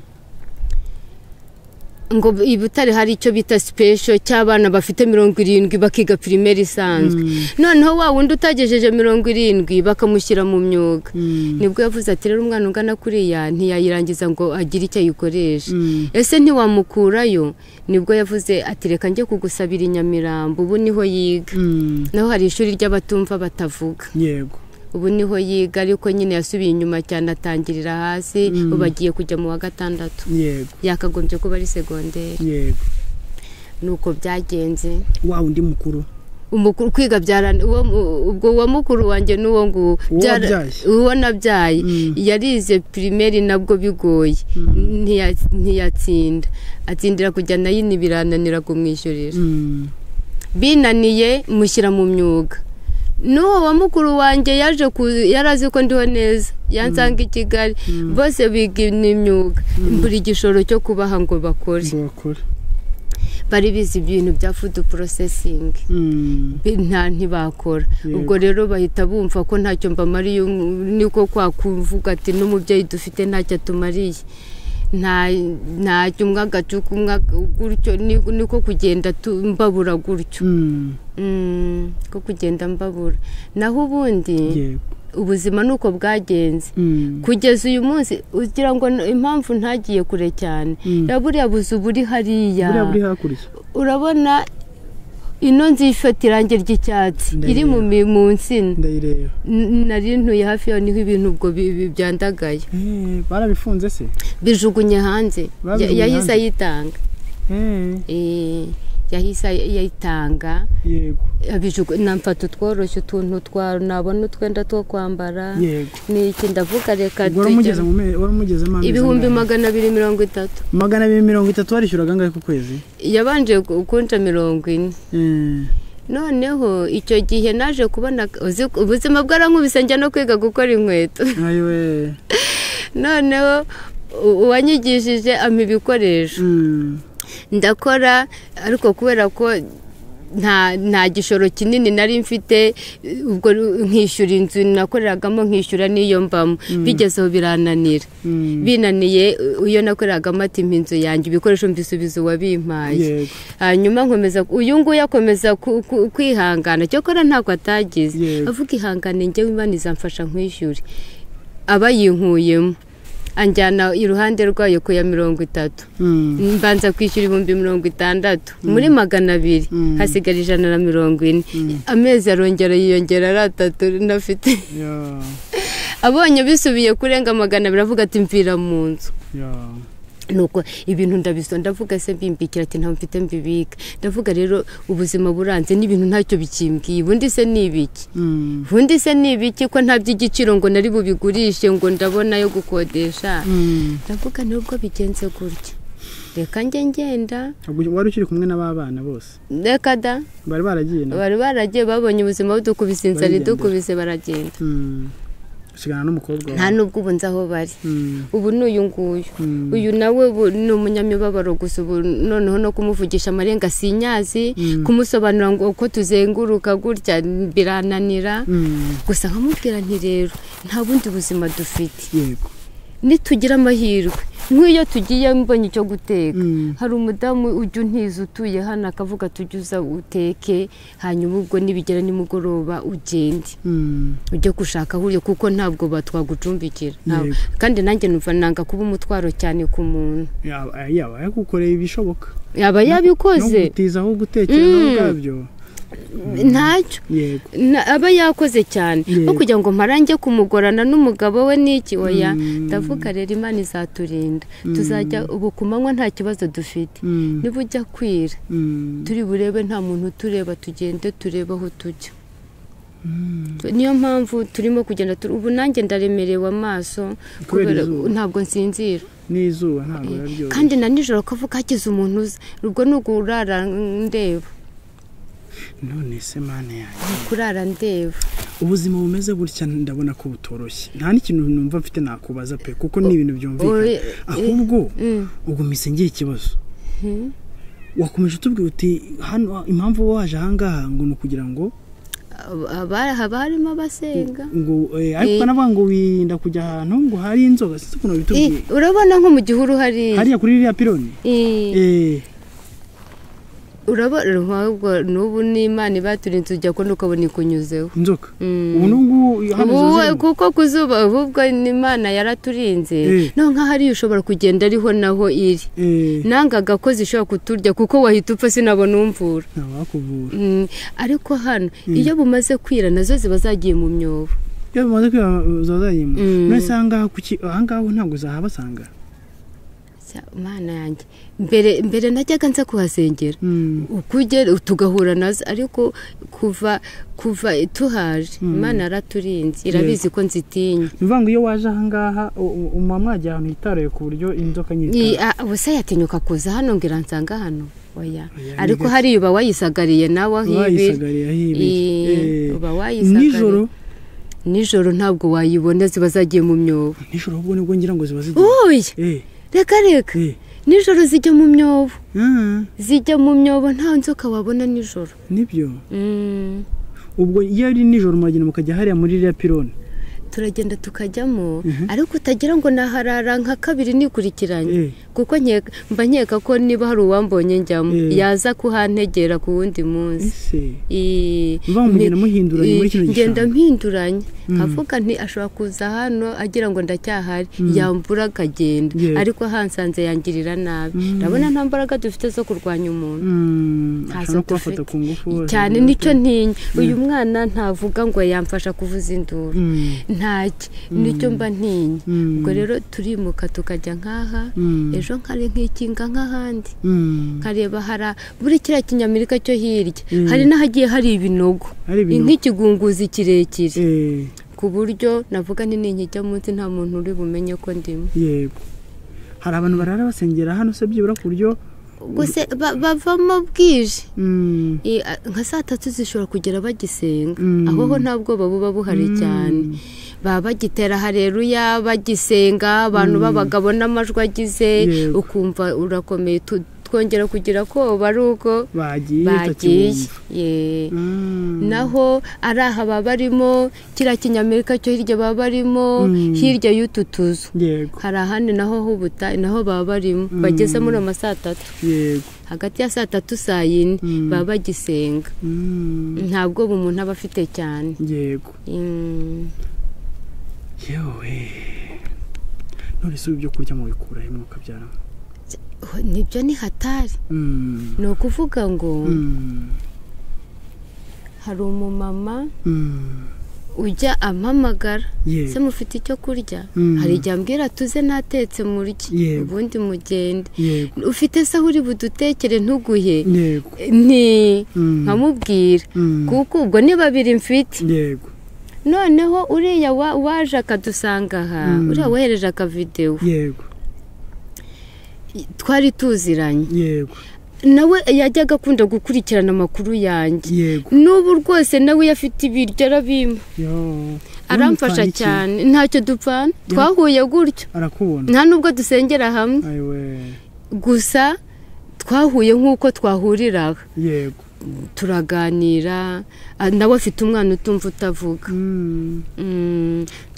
Ngo ibutare hari icyo bita special cy'abana bafite 70 bakiga primary sanzwe, noneho wa wundi utagejeje 70 bakamushyira mu myuga. Nibwo yavuze ati rero umwana ungana kuriya ntiyayirangiza ngo agire icyo ayikoresha, ese ntiwamukurayo? Nibwo yavuze ati reka njye kugusabira Inyamirambo, ubu niho yiga, naho hari ishuri ry'abatumva batavuga, yego ubu niho yiga. Ariko nyine yasubiye inyuma cyane atangirira hasi, ubagiye kujya mu wa 6, yego yakagombye kuba ari segondere, yego nuko byagenze. Wow, ndi mukuru umukuru kwiga byarana ubwo wa mukuru wanje nuwo ngo ubona byaye yarize primary nabwo bigoye, ntiyatsinda atindira kujya nayini birananira kumwishyurira, binaniye mushyira mu myuga. No wa mukuru wanje yaje yarazi ko ndiho neza, yansanga i Kigali, bose biga imyuga, buri gishoro cyo kubaha ngo bakore bari bizi ibintu bya food processing, ntibakora. Ubwo rero bahita bumva ko ntacyo mbamariye, niko kwakuvuga ati n'umubyeyi dufite ntacyo atumariye, nta umwagacu gutyo, niko kugenda mbabura gutyo, ko kugenda mbabura. Naho ubundi ubuzima nuko bwagenze kugeza uyu munsi, ugira ngo impamvu ntagiye kure cyane, buriya buzu buri hariya urabona, ino nzifata irangi ry'icyatsi iri mu nsina nari ntuye hafi yaho, niho ibintu ubwo byandagaye barabifunze se bijugunye hanze, yahise ayitanga, yahise ayitanga, yego abijugu namfata tworoshye utuntu nabona utwenda two kwambara, niki ndavuga reka tujye warumugeze mama 230 230 warishyuraga ngahe ku kwezi? Yabanje ukonta 40. Noneho icyo gihe naje kubona ubuzima bwarankubise njya no kwiga gukora inkweto, noneho uwanyigishije ampa ibikoresho ndakora, ariko kubera ko nta gishoro kinini nari mfite, ubwo nkishyura inzu nakoreragamo nkishyura n'iyo mbamo, bigezeho birananira, binaniye iyo nakoreragamo ati impinzu yanjye ibikoresho mbisubiza uwabimpaye. Hanyuma nkomeza uyu nguyu akomeza kwihangana, cyokora ntabwo atagize, avuga ihangane njyewe Imana izamfasha nkwishyure. Aba yinkuyemo anjyana iruhande rwayo ku ya 30, mbanza kwishyura 60 muri 200, hasigara 140. Amezi arongera yiyongera ari 3 nafite, abonye bisubiye kurenga 200 avuga ati mvira mu nzu. nuko ibintu ndabisonda ndavuga se mbimbikira ati ntamfite mbibika ndavuga rero ubuzima buranze n'ibintu ntacyo bikimbwiye ubundi se nibiki ubundi se nibiki ko nta by'igiciro ngo nari bubigurishe ngo ndabona yo gukodesha ndavuga nubwo bigenze gutya reka nje ngenda wari ukiri kumwe n'ababana bose reka da bari baragiye bari baragiye babonye ubuzima budukubisinza ridukubise baragenda Sigana n'umukobwa nta nubwo ubunza aho bari ubu nuyu nguyu uyu nawe no munyamibabaro gusubura noneho no kumuvugisha amarenga sinyazi kumusobanura ngo uko tuzenguruka gutya birananira gusa nkamubwira nti rero nta bundi buzima dufite yego nitugira amahirwe nk'iyo tugiye mbonye cyo guteka hari umudamu ujya untiza utuye hano akavuga tujyuza uteke hanyuma ubwo nibigera nimugoroba ugende ujye gushaka huriye kuko ntabwo batwagucumbikira kandi nanjye numva nanga kuba umutwaro cyane ku muntu yaba yagukoreye ibishoboka yaba yabikoze utiza aho gutekera n'ubwabyo ntacyo aba yakoze cyane no kugira ngo mparange kumugorana n'umugabo we n'iki oya ndavuga rero Imana izaturinda tuzajya ubu kumanywa nta kibazo dufite niba ujya kwira turi burebe nta muntu tureba tugende tureba aho tujya niyo mpamvu turimo kugenda ubu nanjye ndaremerewe amaso ntabwo nsinzira n'izuba ntabwo ryo kandi na nijoro kavuga hakize umuntu uza ubwo nuko urara ndeba none se mane yaje kurara ndeva ubuzima bumeze gutya ndabona ko butoroshye nta n'ikintu numva mfite nakubaza pe kuko ni ibintu byumvikana ahubwo ugumise ngiye ikibazo wakomeje utubwira uti hano impamvu waje ahangaha ngo no kugira ngo abarimo basenga ngo ariko nabango winda kujya ahantu ngo hari inzoga se kuno bitubwiye urabona nko mu gihuru hariya kuri iriya pironi uraba ruhago nubu ni Imana ibaturinze ujya ko nukabona ikunyuzeho inzoka ubu nungu hano kuko kuzuba ubwo ni Imana yaraturinze no nka hari ushobora kugenda ariho naho iri nangaga ko zishobora kuturya kuko wahita upfa sinabona umvura nabakuvura ariko hano iyo bumaze kwira nazo zibazagiye mu myobo iyo bumaze kwira zazagiye mu nasanga kuki ahangaho ntago zahabasanga Mana yanjye mbere najyaga nza kuhasengera ukugera tugahura nazo ariko kuva tuhaje Imana yaraturinze irabizi ko nzitinya mvanga iyo waje ahangaha umwamwaje ahantu yitaruye ku buryo inzoka nyita ubusa yatinyuka kuza hano ngira nsanga hano oya ariko hari uba wayisagariye nawe ahibiri uba wayisagariye nijoro ntabwo wayibona zibazagiye mu myobo nijoro ubwo nibwo ngira ngo zibazagiye oya Reka nijoro zijya mu myobo zijya mu myobo nta nzoka wabona nijoro nibyo ubwo iyo ari nijoro muragenda mukajya hariya muri iriya pironi turagenda tukajyamo ariko utagira ngo naharara nka kabiri nikurikiranye kuko mba nkeka ko niba hari uwambonye njyamo yaza kuhantegera ku wundi munsi ngenda mpinduranye kavuga nti ashobora kuza hano agira ngo ndacyahari yambura akagenda ariko hansanze yangirira nabi ndabona nta mbaraga dufite zo kurwanya umuntu cyane nicyo ntinya uyu mwana ntavuga ngo yamfasha kuvuza induru ntacyo nicyo mba ntinya ubwo rero turimuka tukajya nkaha ejo nkari nk'ikinga nk'ahandi nkareba hari buri kiriya kinyamerika cyo hirya hari n'ahagiye hari ibinogo nk'ikigunguzi kirekire ku buryo navuga ni nkijya munsi nta muntu uri bumenye ko ndimo yego hari abantu barara basengera hano se byibura ku buryo gusa bavamo bwije nka saa tatu zishobora kugera bagisenga aho ho ntabwo buba buhari cyane baba bagitera hareruya bagisenga abantu b'abagabo n'amajwi agize ukumva urakomeye twongera kugira ko bari uko bagiye naho ari aha baba barimo kiriya kinyamerika cyo hirya baba barimo hirya y'utu tuzu hari ahandi naho h'ubutayu naho baba barimo bageze muri ayo ma saa tatu hagati ya saa tatu saa yine baba bagisenga ntabwo umuntu aba afite cyane yewe none si ibyo kurya mu bikuraho imyuka byaramo nibyo ni hatari ni ukuvuga ngo hari umumama ujya amamagara se mufite icyo kurya hari ijyambwira tuze natetse muri iki ubundi mugende ufite se aho uri budutekere ntuguhe nti nkamubwira kuko ubwo niba biri mfite yego noneho uriya waje akadusanga aha uriya wohereje aka video yego twari tuziranye yego nawe yajyaga akunda gukurikirana amakuru yanjye n'ubu rwose nawe yafite ibiryo arabima aramfasha cyane ntacyo dupfana twahuye gutyo nta nubwo dusengera hamwe gusa twahuye nk'uko twahurira turaganira nawe afite umwana utumva utavuga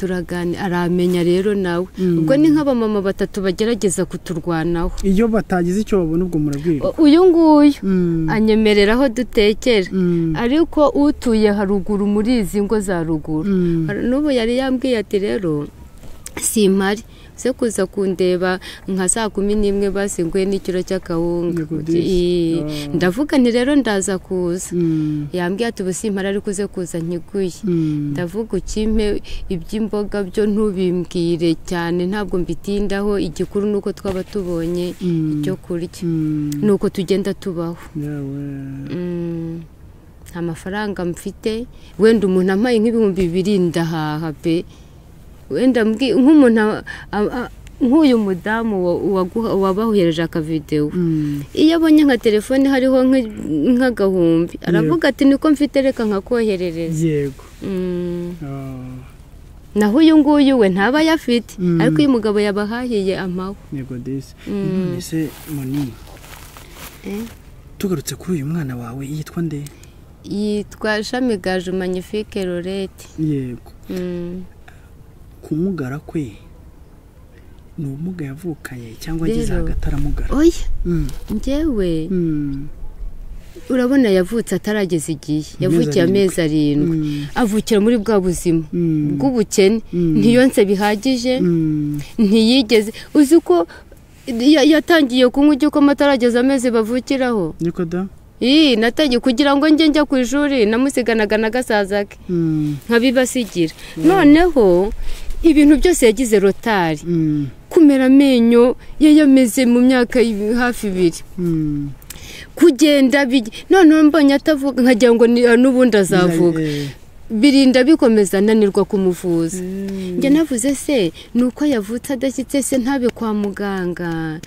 turaganira aramenya rero nawe ubwo ni nk'abamama batatu bagerageza kuturwanaho iyo batagize icyo babona ubwo murabwirwa uyu nguyu anyemereraho dutekera ariko utuye haruguru muri izi ngo za ruguru n'ubu yari yambwiye ati rero simpari se kuza kundeba nka saa 11 basinguye n'ikiro cy'akawunga ndavuga nti rero ndaza kuza yambwiye ati busimpara ari kuze kuza nkiguye ndavuga ukimpe iby'imboga byo ntubimbwire cyane ntabwo mbitindaho igikuru nuko twaba tubonye icyo kurya nuko tugenda tubaho amafaranga mfite wenda umuntu amaye nk'ibihumbi 200 ndahaha pe wenda mbwi nk'umuntu nk'uyu mudamu wabahuyereje aka video iyo abonye nka telefone hariho nk'agahumbi aravuga ati niko mfite reka nkakoherereza yego naho uyu nguyu we ntaba yafite ariko uyu mugabo yabahahiye amaho yego dise nise moni tugarutse kuri uyu mwana wawe yitwa nde yitwa Shamigaju Magnifique Lorette yego kumugara kwe ni umuga yavukanye cyangwa agize agataramugara oya ngewe urabona yavutse atarageze igihe yavukiye amezi 7 avukira muri bwa buzima bw'ubukene ntiyonse bihagije ntiyigeze uzi ko yatangiye kunywa uko atarageze amezi bavukiraho niko da natangiye kugira ngo njye njya ku ishuri namusiganaga n'agasazake nkabibasigira noneho ibintu byose yagize rotari kumera amenyo yayameze mu myaka hafi 2 kugenda none mbonye atavuga nkajya ngo n'ubundi azavuga birinda bikomeza nanirwa kumuvuza njye navuze se nuko yavutse adashyitse se ntabe kwa muganga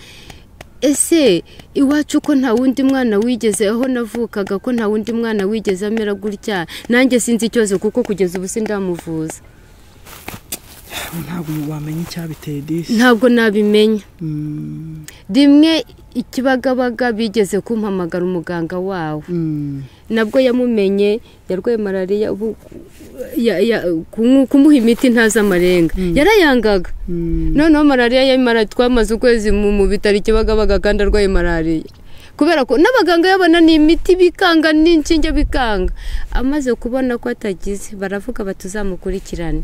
ese iwacu ko nta wundi mwana wigeze aho navukaga ko nta wundi mwana wigeze amera gutya nanjye sinzi icyoze kuko kugeza ubu sindamuvuza ntabwo wamenye icyabiteye disi ntabwo nabimenya rimwe ikibagabaga bigeze kumpamagara umuganga wawe nabwo yamumenye yarwaye malaria ubu kumuha imiti ntaza amarenga yarayangaga noneho malaria yamara twamaze ukwezi mu bitaro ikibagabaga kandi arwaye malaria kubera ko n'abaganga yabona ni imiti bikanga n'inshinge bikanga amaze kubona ko atagize baravuga batuzamukurikirana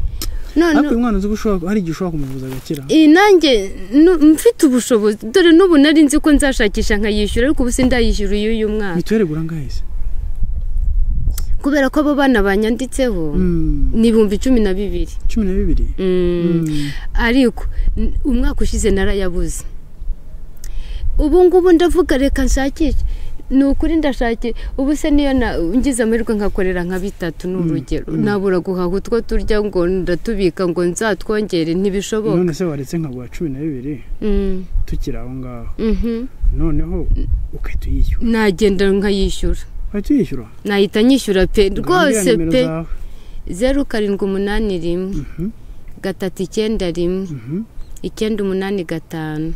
hafi umwana uzi gushoboka hari igihe ushobora kumuvuza agakira nanjye mfite ubushobozi dore n'ubu nari nzi ko nzashakisha nkayishyura ariko ubu sindayishyura uyu mwana mituweregura ngahe kubera ko abo bana banyanditseho ni 12,000 ariko umwaka ushize narayabuze ubu ngubu ndavuga reka nshakishe ni ukuri ndashake ubu se niyo ngize amahirwe nkakorera nka 3 ni urugero nabura guhaha utwo turya ngo ndatubika ngo nzatwongere ntibishoboka none se waretse nkaguha 12 tukira aho ngaho noneho ukahita uyishyura nagenda nkayishyura nahita nyishyura pe rwose pe 0781 391 985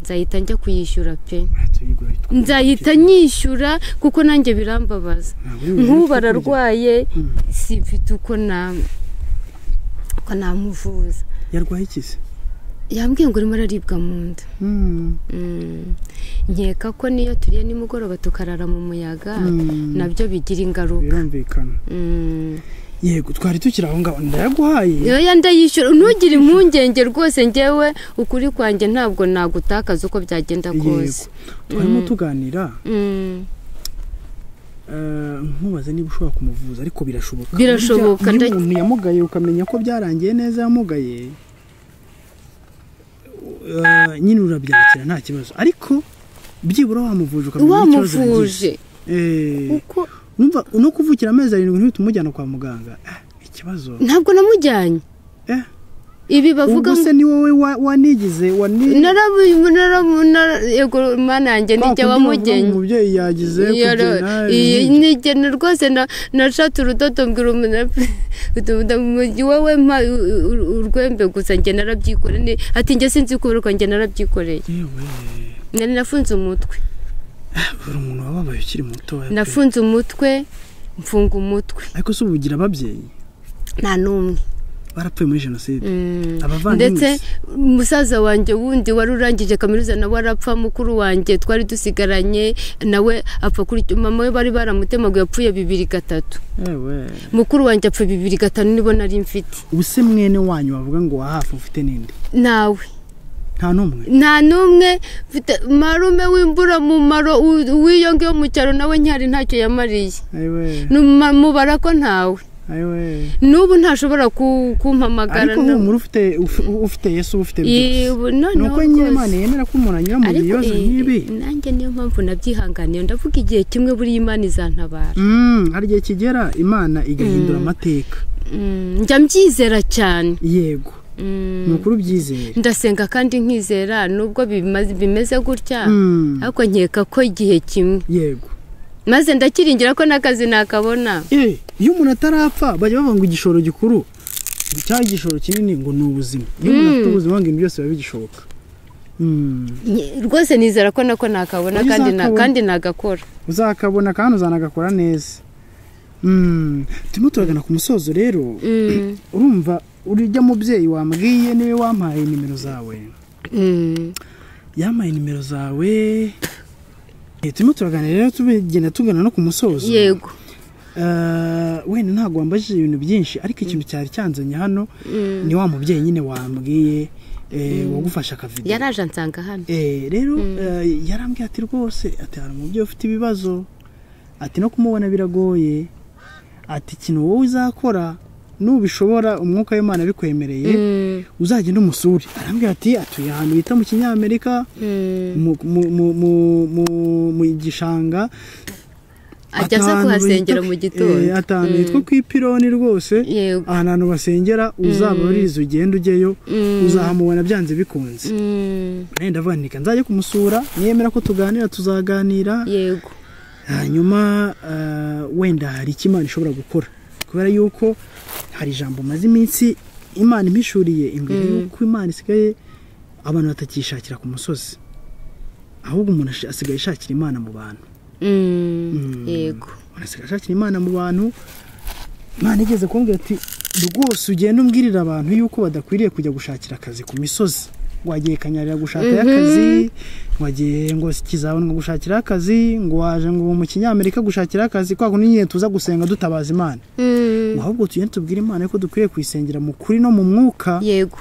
nzahita njya kuyishyura pe nzahita nyishyura kuko nanjye birambabaza nkubararwaye simfite uko namuvuza yarwaye iki se yambwiye ngo urimo araribwa mu nda. Nkeka ko niyo turiye nimugoroba tukarara mu muyaga nabyo bigira ingaruka. Birumvikana. Yego twari tukira aho ngaho ndayaguhaye. Yoya ndayishura ntugire impungenge rwose ngewe ukuri kwanjye ntabwo nagutakaza uko byagenda kose. Turimo tuganira. Nkubaze niba ushobora kumuvuza ariko birashoboka. Birashoboka umuntu yamugaye ukamenya ko byarangiye neza yamugaye. Nyine urabyakira nta kibazo ariko byibura wamuvuje ukamenya ikibazo. Wamuvuje. Uko numva no kuvukira amezi arindwi ntitumujyana kwa muganga ikibazo ntabwo namujyanye ibi bavuga ngo ni wowe wanigize yego mananje nijye wamugenye umubyeyi yagize nijye rwose nashatu rudodo mbwira wowe urwembe gusa njye narabyikoreye ati njye sinzi kuberwa njye narabyikoreye nari nafunze umutwe. Umuntu wababaye ukiri muto nafunze umutwe mfunga umutwe ariko se ubugira ababyeyi nta numwe barapfuye muri jenoside ndetse musaza wanjye wundi wari urangije kaminuza nawe arapfa mukuru wanjye twari dusigaranye nawe apfa kuri mama we bari baramutemaga yapfuye 2003 mukuru wanjye apfa 2005 nibona ari mfite ubuse mwene wanyu bavuga ngo wahafu ufite ninde nawe nta numwe marume wimbura mu maro wiyongeyo mu cyaro nawe nyari ntacyo yamariye mubara ko ntawe n'ubu ntashobora kumpamagara ariko umuntu ufite Yesu ufite byose nuko nyine Imana yemera ko umuntu anyura mu bibazo nkibi nanjye niyo mpamvu nabyihanganiye ndavuga igihe kimwe buri Imana izantabara hari igihe kigera Imana igahindura amateka njya mbyizera cyane yego nukuru byizera ndasenga kandi nkizera nubwo bimeze gutya ariko nkeka ko igihe kimwe yego maze ndakiringira ko nakazi nakabona iyo umuntu atarapfa bajya bavuga igishoro gikuru cyangwa igishoro kinini ngo ni ubuzima iyo umuntu afite ubuzima ibintu byose biba bigishoboka rwose nizera ko nako nakabona kandi nagakora uzakabona kandi uzanagakora neza turimo turagana ku musozo rero urumva urijya mubyeyi wambwiye niwe wampaye nimero zawe yamaye nimero zawe turimo turaganira tugenda tugana no ku musozo yego wenda ntago wambajije ibintu byinshi ariko ikintu cyari cyanzanye hano ni wa mubyeyi nyine wambwiye wagufasha ka video yaraje ansanga hano rero yarambwiye ati rwose ati hari umubyeyi ufite ibibazo ati no kumubona biragoye ati ikintu wowe uzakora nubishobora umwuka w'Imana bikwemereye uzajye n'umusuri arambwira ati atuye ahantu bita mu Kinyamerika mu gishanga ajya kuhasengera mu gitondo atanu yitwa kwipironi rwose ahantu basengera uzaburiza ugenda ugeyo uzahamubona byanze bikunze nari ndavuga nti nzajye kumusura niyemera ko tuganira tuzaganira yego hanyuma wenda hari Imana ishobora gukora kubera yuko hari ijambo maze iminsi Imana impishuriye imbere y'uko Imana isigaye abantu batakishakira ku musozi ahubwo umuntu asigaye ashakira Imana mu bantu yego asigaye ashakira Imana mu bantu Imana igeze kumbwira ati rwose ugenda umbwirira abantu yuko badakwiriye kujya gushakira akazi ku misozi wagiye kanyarira gushaka akazi wagiye ngo kizabona gushakira akazi ngo waje ngo mu Kinyamerika gushakira akazi kwa kuntu nyine tuza gusenga dutabaza Imana ahubwo tugenda tubwira Imana ko dukwiye kuyisengera mu kuri no mu mwuka yego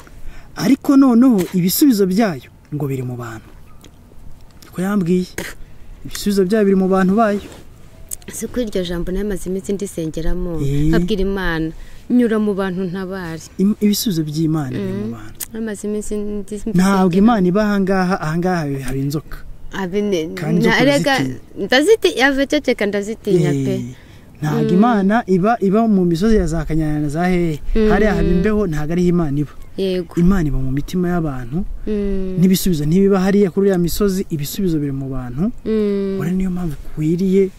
ariko noneho ibisubizo byayo ngo biri mu bantu ko yambwiye ibisubizo byayo biri mu bantu bayo se ko iryo jambo namaze imitsi ndisengeramo abwira Imana nyura mu bantu ntabari ibisubizo by'Imana biri mu bantu namaze imitsi ndisengeramo ntabwo Imana iba ahangaha hari inzoka arega ndaziti yaveteka ndazitinya pe ntago Imana iba mu misozi ya zakanyana na zahe hariya haba imbeho ntago ari Imana iba Imana iba mu mitima y'abantu n'ibisubizo ntibiba hariya kuri ya misozi ibisubizo biri mu bantu ora niyo mpamvu kwiriye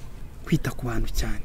kwita ku bantu cyane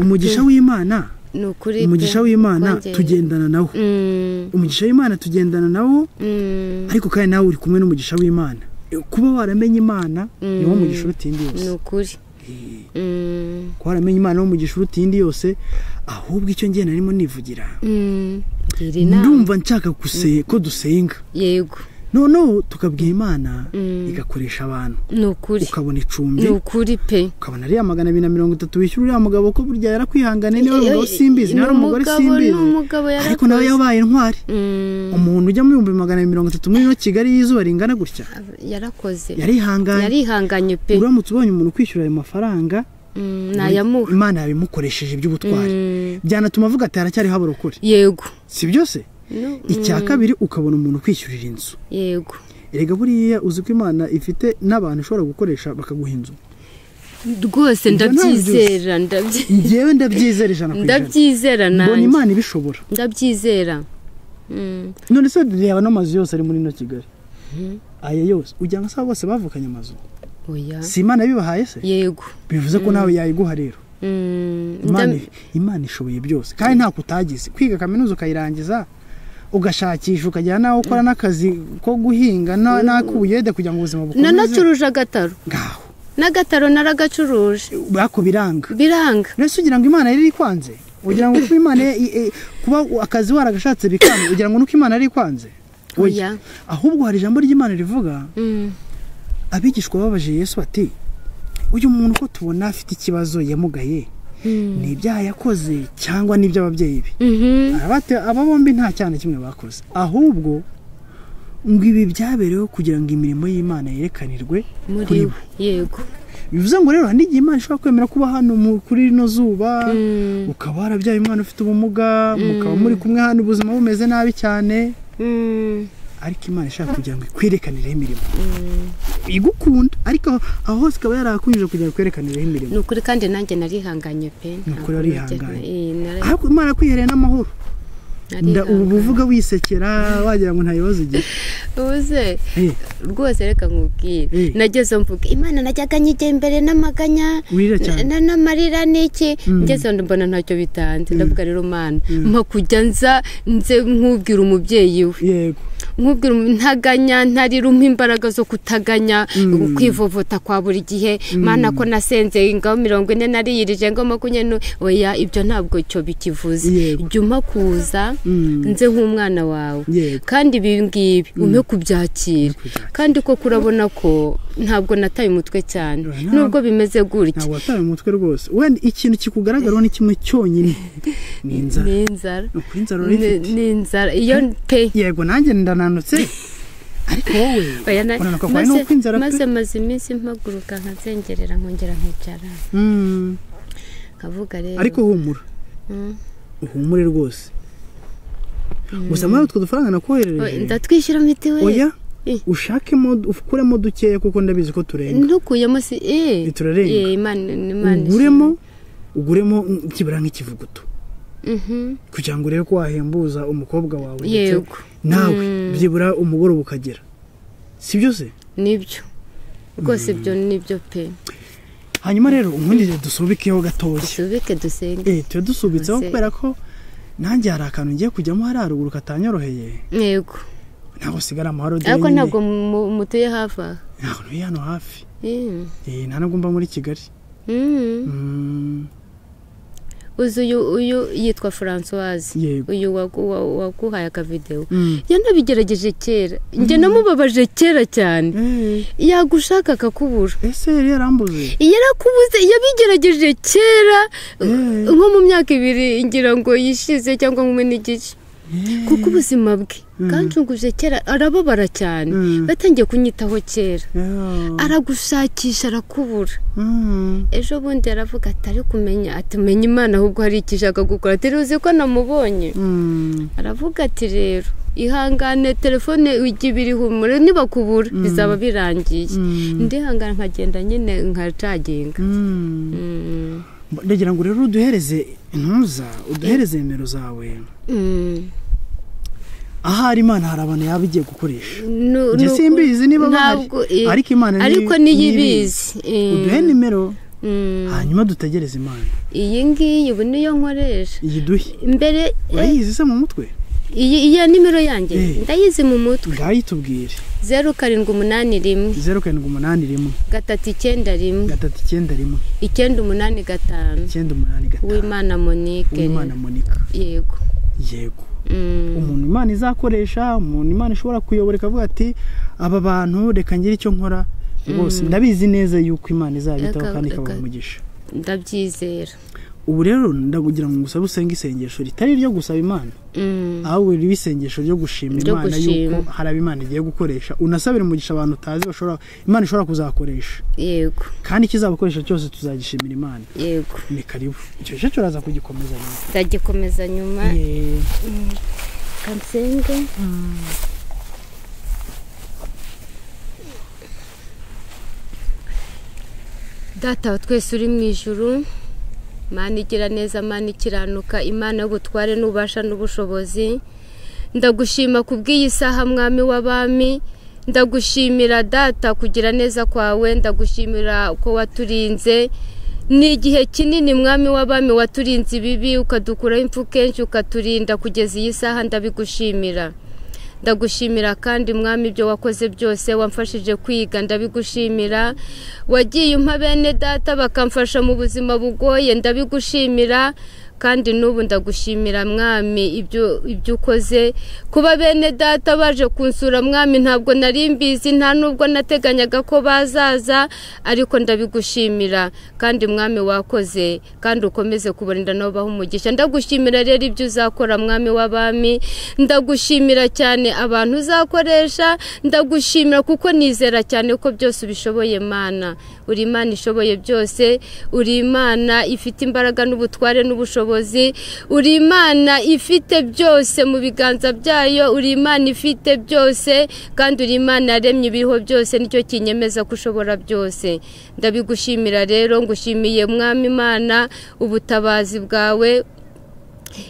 Umugisha w'Imana. Umugisha w'Imana tugendana nawo. Umugisha w'Imana tugendana nawo. Ariko kandi nawe uri kumwe n'umugisha w'Imana. Kuba waramenye Imana niwo mugisha urutindi yose. Nukuri. Kuba waramenye Imana niwo mugisha urutindi yose ahubwo icyo ngiye narimo nivugira. Ndumva nshaka guseye ko dusenga. Yego. No tukabwiye Imana igakoresha abantu. Nukuri. Ukabona icumbi. Nukuri pe. Ukabona ari 230 wishyurira mugabo ko burya yarakwihangana niwe ngo simbizi nari umugore simbizi. Umugabo yarakwihangana. Ariko nawe yabaye intwari. Umuntu ujya mu 230 muri no Kigali yizuba ringana gutya. Yarakoze. Yarihanganye. Yarihanganye pe. Uramutse ubonye umuntu kwishyura ayo mafaranga nayamuha. Imana yabimukoresheje iby'ubutwari. Byanatuma avuga ati aracyariho abarokore. Yego. Si byose. Icyakabiri ukabona umuntu kwishyurira inzu. Yego. Erega buriya uzi ko Imana ifite n'abantu ushobora gukoresha bakaguha inzu. Rwose ndabyizera ngewe ndabyizera ijana ku ijana. Ndabyizera nanjye. Mbona Imana ibishobora. Ndabyizera. None se reba n'amazu yose ari muri no Kigali. Aya yose ujya ngasaba bose bavukanye amazu. Oya. Si Imana bibahaye se? Yego. Bivuze ko nawe yayiguha rero. Imana ishoboye byose kandi nta kutagize kwiga kaminuza ukayirangiza ugashakisha ukajya nawe ukora nakazi ko guhinga nakuyede kugira ngo ubuzima bukomeze. Nanacuruje agataro. Ngaho. Nagataro naragacuruje. Bako biranga. Biranga. Nese ugira ngo Imana iri kwanze. Ugira ngo kuba Imana kuba akazi waragashatse bikama ugira ngo nuko Imana iri kwanze. Oya. Ahubwo hari ijambo ry'Imana rivuga. Abigishwa babaje Yesu bati uyu muntu ko tubona afite ikibazo yamugaye. Ni ibyaha yakoze cyangwa ni iby'ababyeyi be. Aba bombi nta cyane kimwe bakoze. Ahubwo ngo ibi byabereho kugira ngo imirimo y'Imana yerekanirwe muri bo. Yego. Bivuze ngo rero handi Imana ishobora kwemera kuba hano kuri rino zuba, ukaba warabyaye umwana ufite ubumuga, mukaba muri kumwe hano ubuzima bumeze nabi cyane. Ariko Imana ishaka kugira ngo ikwerekanire imirimo. Igukunda ariko aho hose kaba yarakunyije kugira ngo ikwerekanire imirimo. Nukuri kandi nanjye narihanganye pe. Nukuri arihanganye. Ariko Imana kwiherera n'amahoro. Nda ubuvuga wisekera wagira ngo nta yoze igihe. Uze rwose reka nkubwire. Nageze mvuga Imana najyaga nyige imbere n'amaganya n'amarira n'iki ngeze ndubona ntacyo bitanze ndavuga rero Mana mpa kujya nze nkubwira umubyeyi we. Yego. Nkubwira ntaganya ntarirumpa imbaraga zo kutaganya kwivovota kwa buri gihe Mana ko nasenze ingaho 40 nariyirije ngo makunye oya ibyo ntabwo cyo bikivuze juma kuza nze nk'umwana wawe kandi ibingibi umpe kubyakira kandi ko kurabona ko ntabwo nataye umutwe cyane nubwo bimeze gutya ntabwo nataye umutwe rwose wenda ikintu kikugaragaraho ni kimwe cyonyine ni inzara ni inzara iyo pe yego nanjye ndananutse ariko wowe maze iminsi mpaguruka nkazengerera nkongera nkicara kavuga rero ariko humura uhumure rwose gusa muri utwo dufaranga nakoherereje ndatwishyura mitiweli oya ushake mod ukuremo dukeya kuko ndabizi ko turenga ntukuyemo si turenga Imana uguremo kiburanga ikivuguto kugira ngo urebe ko wahembuza umukobwa wawe yego nawe byibura umugore ukagera si byo se nibyo rwose byo nibyo pe hanyuma rero umuntu dusubikeho gatoya dusubike dusenge twe dusubitseho kubera ko nanjye hari akantu ngiye kujyamo hararuguru katanyoroheye yego ntabwo sigara amahoro ariko ntabwo mutuye hafi ntabwo ntuye hano hafi nta nubwo mba muri Kigali uyu yitwa Françoise uyu waguhaye akavideo yanabigerageje kera njye namubabaje kera cyane yagushaka akakubura ese yarambuze yarakubuze yabigerageje kera nko mu myaka 2 ngira ngo yishize cyangwa mu n'igice kuko ubuzima bwe kandi unguje kera arababara cyane batangiye kunyitaho kera aragushakisha arakubura ejo bundi aravuga atari kumenya atumenya Imana ahubwo hari ikishaka gukora atari uzi ko namubonye aravuga ati rero ihangane telefone ugibiri humure nibakubura bizaba birangiye ndihangana nkagenda nyine nkacagenga ndagira ngo rero uduhereze intuza uduhereze imero zawe ahari Imana harabana yabigiye gukoresha nje simbizi niba bahari ariko Imana ni ariko niyibizi uduhe nimero hanyuma dutegereze Imana iyi ngiyi ubu niyo nkoresha iyiduhe imbere wayizi se mu mutwe iya nimero yanjye ndayize mu mutwe ngayitubwire 0781 0781 391 391 985 985 Uwimana Monique yego umuntu Imana izakoresha umuntu Imana ishobora kuyoboreka avuga ati aba bantu reka ngira icyo nkora bose ndabizi neza yuko Imana izabitaho kandi ikabamugisha ndabyizera ubu rero ndagugira ngo ngusaba usenge isengesho ritari ryo gusaba Imana aho uri bisengesho ryo gushimira Imana yuko haraba Imana igiye gukoresha unasabira umugisha abantu utazi bashora Imana ishora kuzakoresha yego kandi kizabakoresha cyose tuzagishimira Imana yego ni karibu icyo cyo cyoraza kugikomeza nyuma ndagikomeza nyuma kansenge data twese uri mu ijuru Mana igira neza Mana ikiranuka Imana y'ubutware n'ubasha n'ubushobozi ndagushima kubw'iyi saha mwami w'abami ndagushimira data kugira neza kwawe ndagushimira ko waturinze ni igihe kinini mwami w'abami waturinze bibi ukadukura impfu kenshi ukaturinda kugeza iyi saha ndabigushimira ndagushimira kandi mwami ibyo wakoze byose wamfashije kwiga ndabigushimira wagiye umpa bene data bakamfasha mu buzima bugoye ndabigushimira kandi n'ubu ndagushimira mwami ibyo ukoze kuba bene data baje kunsura mwami ntabwo nari mbizi nta nubwo nateganyaga ko bazaza ariko ndabigushimira kandi mwami wakoze kandi ukomeze kubarinda no baho umugisha ndagushimira rero ibyo uzakora mwami w'abami ndagushimira cyane abantu uzakoresha ndagushimira kuko nizera cyane ko byose ubishoboye Mana uri Imana ishoboye byose uri Imana ifite imbaraga n'ubutware n'ubushobozi uri Imana ifite byose mu biganza byayo uri Imana ifite byose kandi uri Imana yaremye ibiho byose nicyo kinyemeza kushobora byose ndabigushimira rero ngushimiye mwami Imana ubutabazi bwawe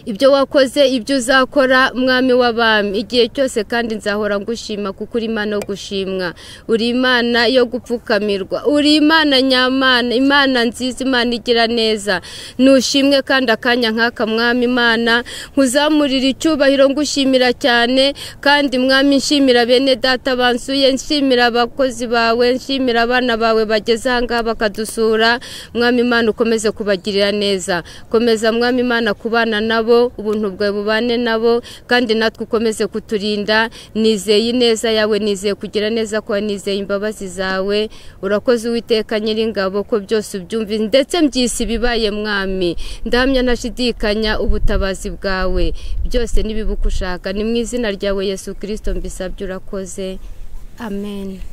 ibyo wakoze ibyo uzakora mwami w'abami igihe cyose kandi nzahora ngushima kuko uri Imana yo gushimwa uri Imana yo gupfukamirwa uri Imana nyamana Imana nziza Imana igira neza nushimwe kandi akanya nk'aka mwami Imana nkuzamurira icyubahiro ngushimira cyane kandi mwami nshimira bene data bansuye nshimira abakozi bawe nshimira abana bawe bageze ahangaha bakadusura mwami Imana ukomeze kubagirira neza komeza mwami Imana kubana nabo ubuntu bwawe bubane nabo kandi natwe ukomeze kuturinda nizeye ineza yawe nizeye kugira neza kwa nizeye imbabazi zawe urakoze Uwiteka Nyiringabo ko byose ubyumva ndetse mbyisi bibaye mwami ndahamya ntashidikanya ubutabazi bwawe byose nibibukushaka ni mu izina ryawe Yesu Kristo mbisabye urakoze amen